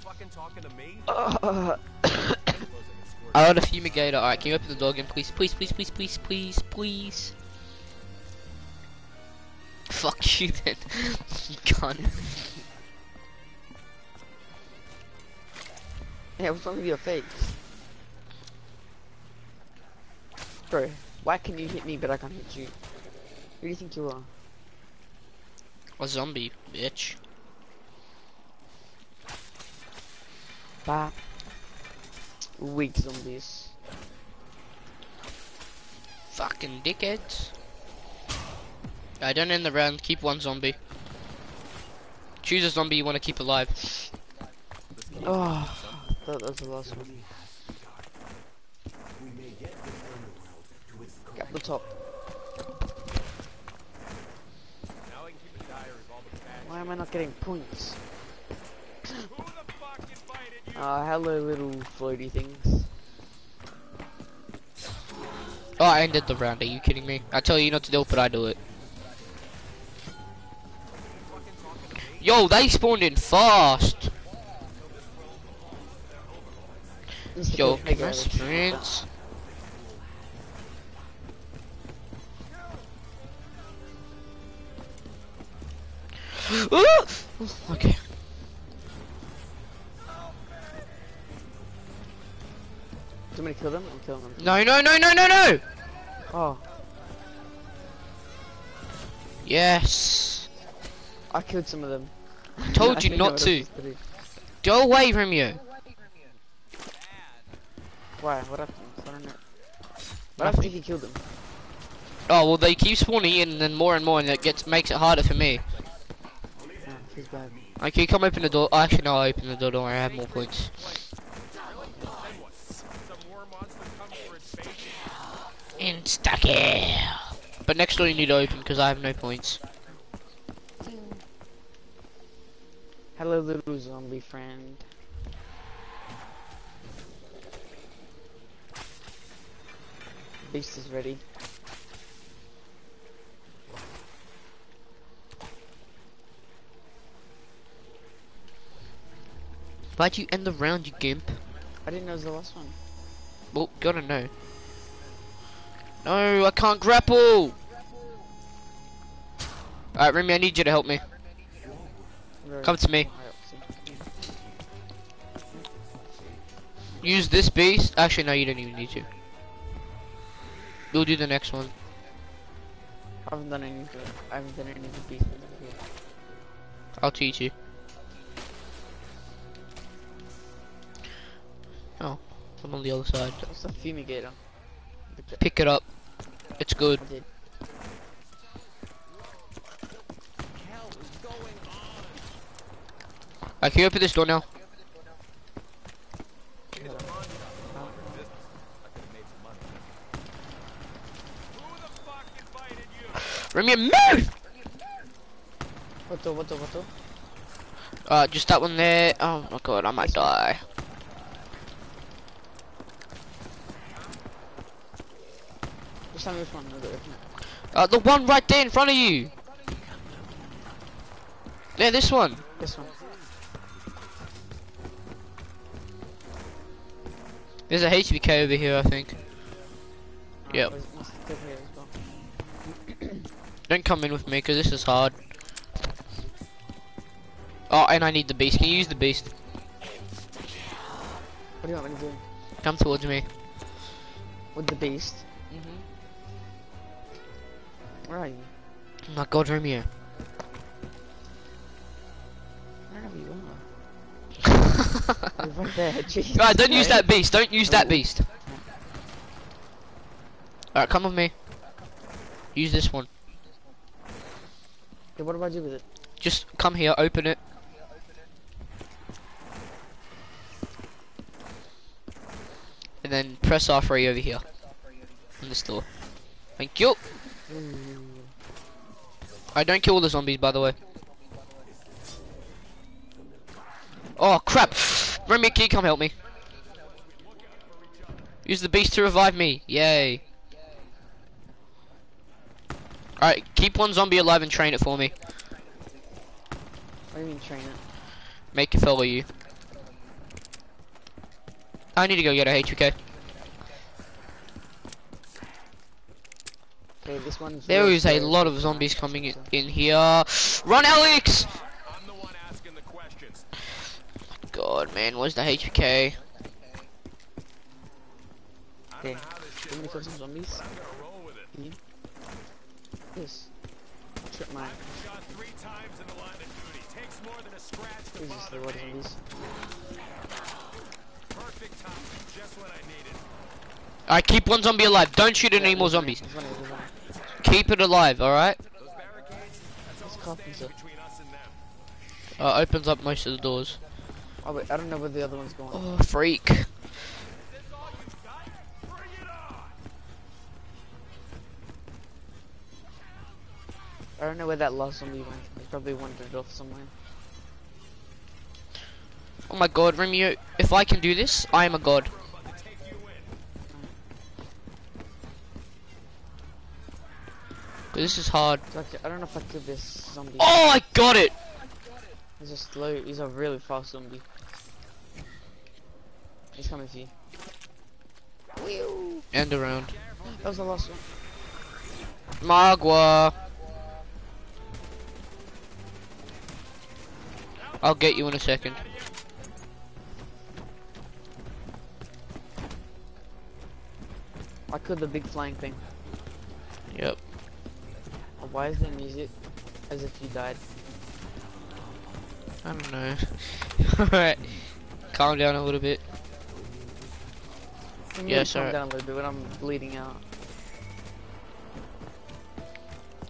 fucking talking to me? I want a fumigator. Alright, can you open the door again, please? Please. Fuck you then, you cunt. Yeah, what's wrong with your face? Bro, why can you hit me but I can't hit you? Who do you think you are? A zombie, bitch. Bah. Weak zombies. Fucking dickheads. I don't end the round, keep one zombie. Choose a zombie you want to keep alive. Oh, I thought that was the last one. Get the top. Why am I not getting points? Hello little floaty things. Oh, I ended the round, are you kidding me? I tell you not to do it, but I do it. Yo, they spawned in fast! Yo, can I sprint? Okay. Do you want me to kill them? I'm killing them. No! Oh. Yes! I killed some of them. I told you not to. Go away from you. Why? What happened? I don't know. What happened if you killed them? Oh, well, they keep spawning in and then more and more, and that makes it harder for me. Bad. Okay, come open the door. Oh, actually, no, I open the door. Don't worry, I have more points. Insta-kill. But next door you need to open because I have no points. Hello, little zombie friend. Beast is ready. Why'd you end the round, you gimp? I didn't know it was the last one. Well, gotta know. No, I can't grapple! Alright, Romeo, I need you to help me. Come to me. Use this beast. Actually, no, you don't even need to. You'll do the next one. I haven't done any good. I haven't done any good beast. I'll teach you. Oh, I'm on the other side. What's the fumigator? Pick it up. It's good. I can you open this door now? Romeo, move! What door? Just that one there. Oh my god, I might die. Which one? The one right there in front of you. Yeah, this one. There's a HBK over here, I think. Yep. Don't come in with me, because this is hard. Oh, and I need the beast. Can you use the beast? What do you want me to do? Come towards me. With the beast? Mm-hmm. Where are you? Oh my god, Romeo. Wherever you are. You're right there, Jesus. Alright, don't use that beast. Don't use that beast. Alright, come with me. Use this one. Yeah, what do I do with it? Just come here, open it. And then press R3 over here. On this door. Thank you. I don't kill all the zombies, by the way. Oh, crap. Romeo, can you come help me? Use the beast to revive me. Yay. Alright, keep one zombie alive and train it for me. What do you mean train it? Make it follow you. I need to go get a HUK. Okay, this one's there is a lot of zombies coming in here. Run, Aleks! I'm the one asking the questions. God, man, where's the HUK? Okay, I'm gonna kill some zombies. Yes. Trip mine. Jesus, there were zombies. Alright, keep one zombie alive. Don't shoot any more zombies. Keep it alive, alright? Opens up most of the doors. Oh wait, I don't know where the other one's going. Oh, freak. I don't know where that last zombie went. He probably wandered off somewhere. Oh my god, Romeo, if I can do this, I am a god. This is hard. I don't know if I killed this zombie. Oh, I got it! He's a slow, he's a really fast zombie. He's coming to you. And around. That was the last one. Magua! I'll get you in a second. I killed the big flying thing. Yep. Oh, why is there music as if you died? I don't know. Alright. Calm down a little bit. Yeah, sorry. Calm down a little bit when I'm bleeding out.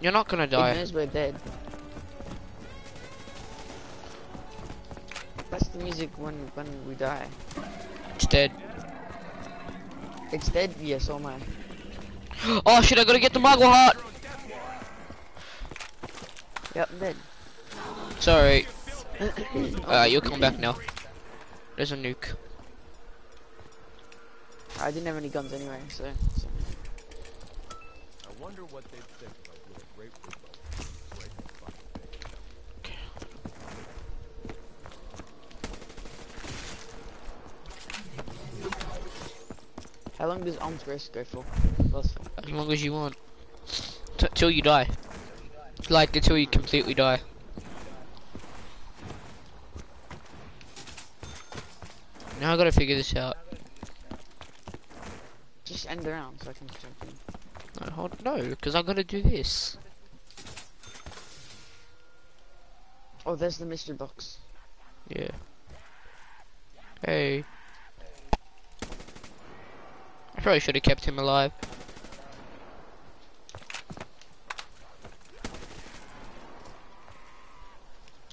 You're not gonna die. It knows we're dead. That's the music when we die. It's dead. It's dead? Yes, so am I. Oh shit, I gotta get the Magua heart! Yep, I'm dead. Sorry. You'll come back now. There's a nuke. I didn't have any guns anyway, so. I wonder what they think about with a great football. How long does arms race go for? As long as you want. Till you die. Like, until you completely die. Now I gotta figure this out. Just end the round so I can jump in. No, hold, no, because I gotta do this. Oh, there's the mystery box. Yeah. Hey. Probably should have kept him alive.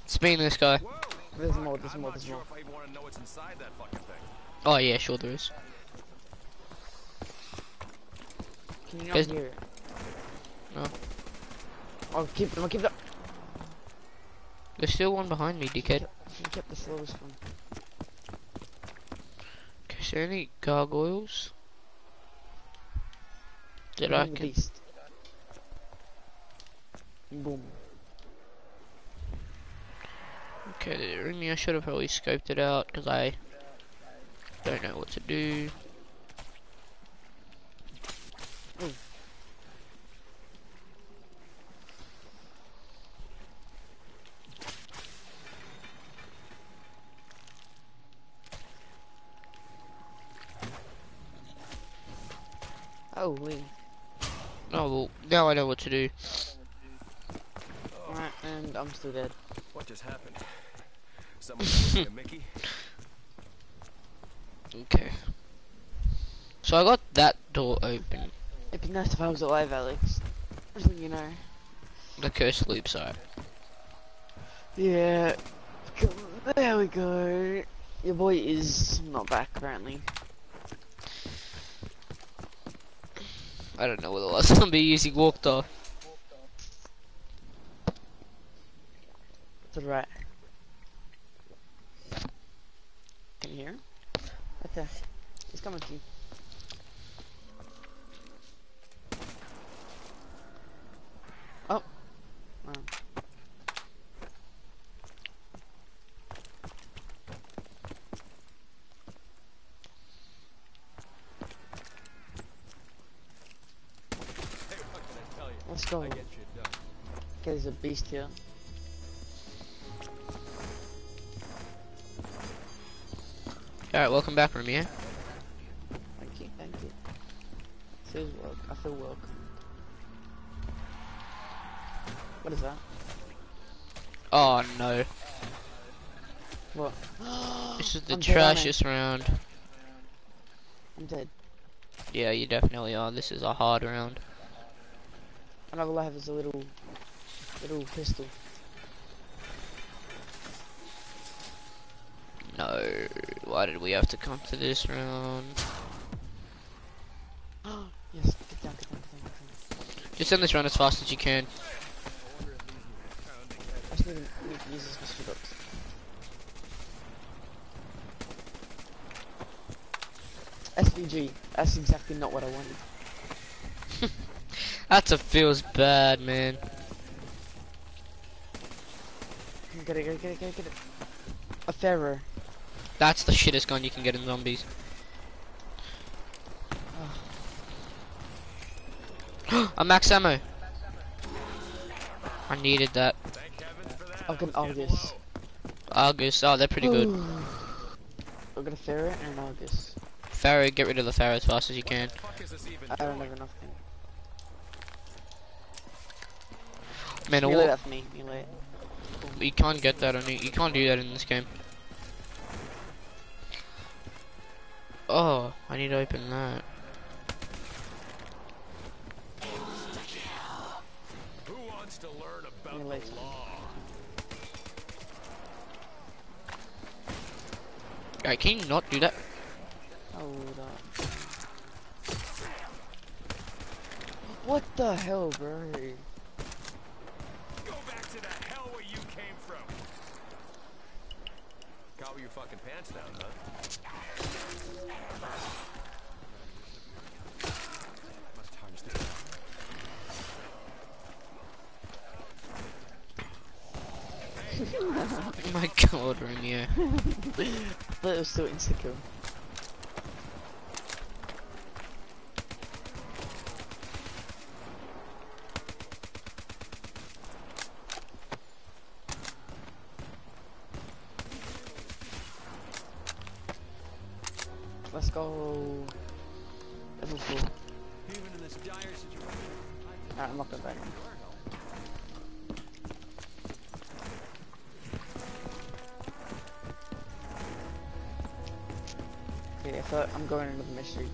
Spin this guy. There's more, there's more, there's more. Oh yeah, sure there is. Can you not hear it? No. Oh, keep them, keep them. There's still one behind me, dickhead. She kept the slowest one. Okay, so any gargoyles? Did I can... Boom. Okay, Romeo, I should have probably scoped it out because I don't know what to do. Mm. Oh, wait. Oh well, now I know what to do. Alright, and I'm still dead. What just happened? Someone Mickey? Okay. So I got that door open. It'd be nice if I was alive, Aleks. You know. The curse loops are. Yeah, there we go. Your boy is not back apparently. I don't know where the last zombie is. He walked off. To the right. Can you hear him? Right there. He's coming to you. Oh. Wow. Let's go. Okay, there's a beast here. Alright, welcome back, Romeo. Thank you, thank you. Feels welcome. I feel welcome. What is that? Oh no. What? This is the trashiest round. I'm dead. Yeah, you definitely are. This is a hard round. And all I have is a little pistol. No, why did we have to come to this round? Yes, get down. Just end this round as fast as you can. I just need to use this mystery box. SVG, that's exactly not what I wanted. That's a feels bad, man. Get it. A pharaoh. That's the shittest gun you can get in zombies. Oh. A max ammo. I needed that. I've got an Argus. Argus, oh, they're pretty good. I've got a pharaoh and an Argus. Pharaoh, get rid of the pharaoh as fast as you can. I don't have enough. Man, you can't get that on you. You can't do that in this game. Oh, I need to open that. Who wants to learn about the law? I can you not do that. Hold on. What the hell, bro? Got your fucking pants down, huh? Oh my god, Romeo. That was so insecure. Let's go. Level 4. Alright, I'm not going back. Okay, I thought I'm going into the mystery.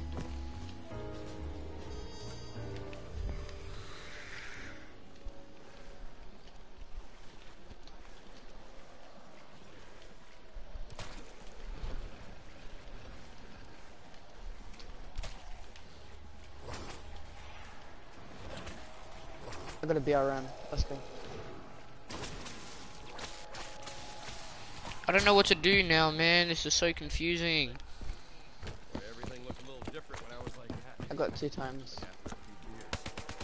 I'm gonna be around. Let's go. I don't know what to do now, man. This is so confusing. Everything looked a little different when I was like that. I got 2 times.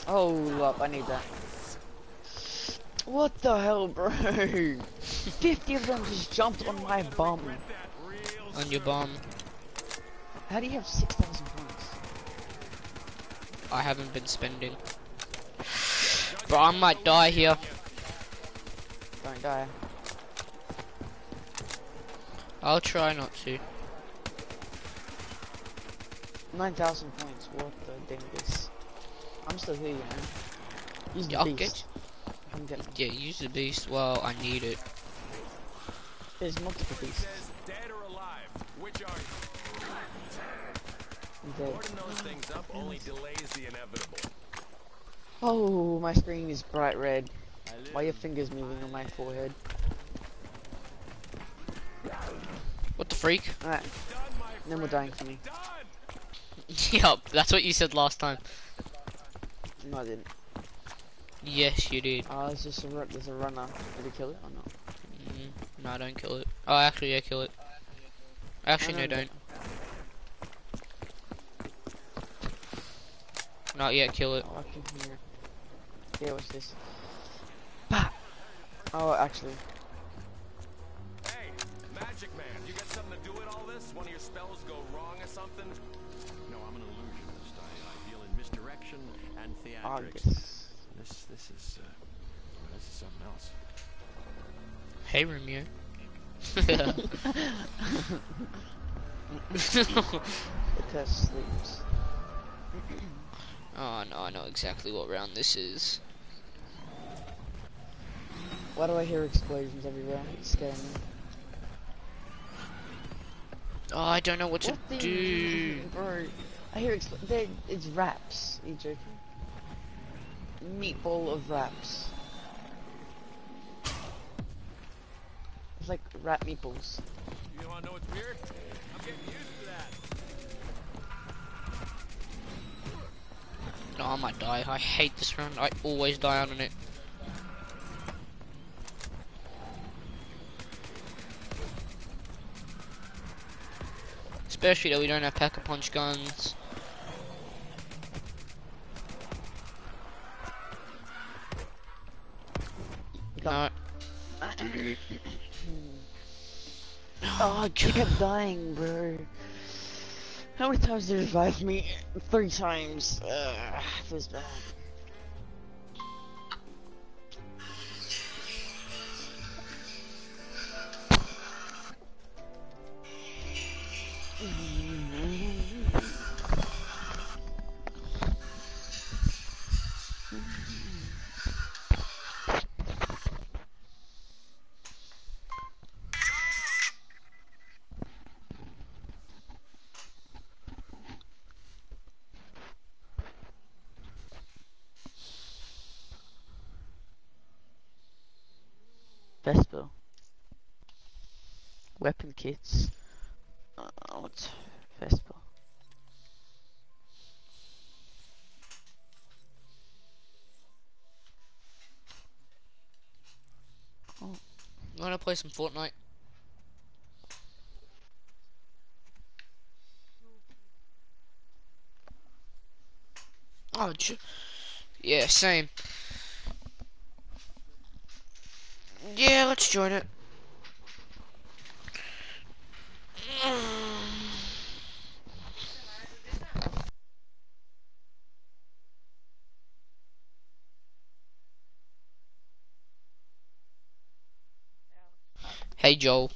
Oh, love, I need that. What the hell, bro? 50 of them just jumped on my bum. On your bum. How do you have 6,000 points? I haven't been spending. Bro, I might die here. Don't die. I'll try not to. 9,000 points. What the dingus? I'm still here, you know. Use the beast. I'm getting. Yeah, use the beast. Well, I need it. There's multiple beasts. Dead or alive? Which are you? I'm dead. Boarding those things up only delays the inevitable. Oh, my screen is bright red. Why are your fingers moving on my forehead? freak. Alright. No more dying for me. Yup, that's what you said last time. No, I didn't. Yes, you did. Oh, it's just a there's a runner. Did he kill it or not? No, I don't kill it. Oh, actually, yeah, kill it. Actually, no, don't. Not yet, kill it. Oh, I can hear it. Yeah, watch this. Bah! Oh, actually. Hey, Magic Man, you got something to do with all this? One of your spells go wrong or something? No, I'm an illusionist. I deal in misdirection and theatrics. Oh, yes. This is something else. Hey, Romeo. It has sleeps. Oh no, I know exactly what round this is. Why do I hear explosions everywhere? It's scaring me. Oh, I don't know what to do. Bro, I hear explosions. It's wraps. Are you joking? Meatball of wraps. It's like rat meeples. You wanna know what's weird? I'm getting used to that. No, I might die. I hate this round. I always die on it. Especially that we don't have pack-a-punch guns. No. Oh, I kept dying, bro. How many times did it revive me? 3 times. Ugh, it was bad. Vespa. Weapon kits. What's Vespa? Oh. You wanna play some Fortnite? Oh, yeah, same. Yeah, let's join it. Hey, Joel.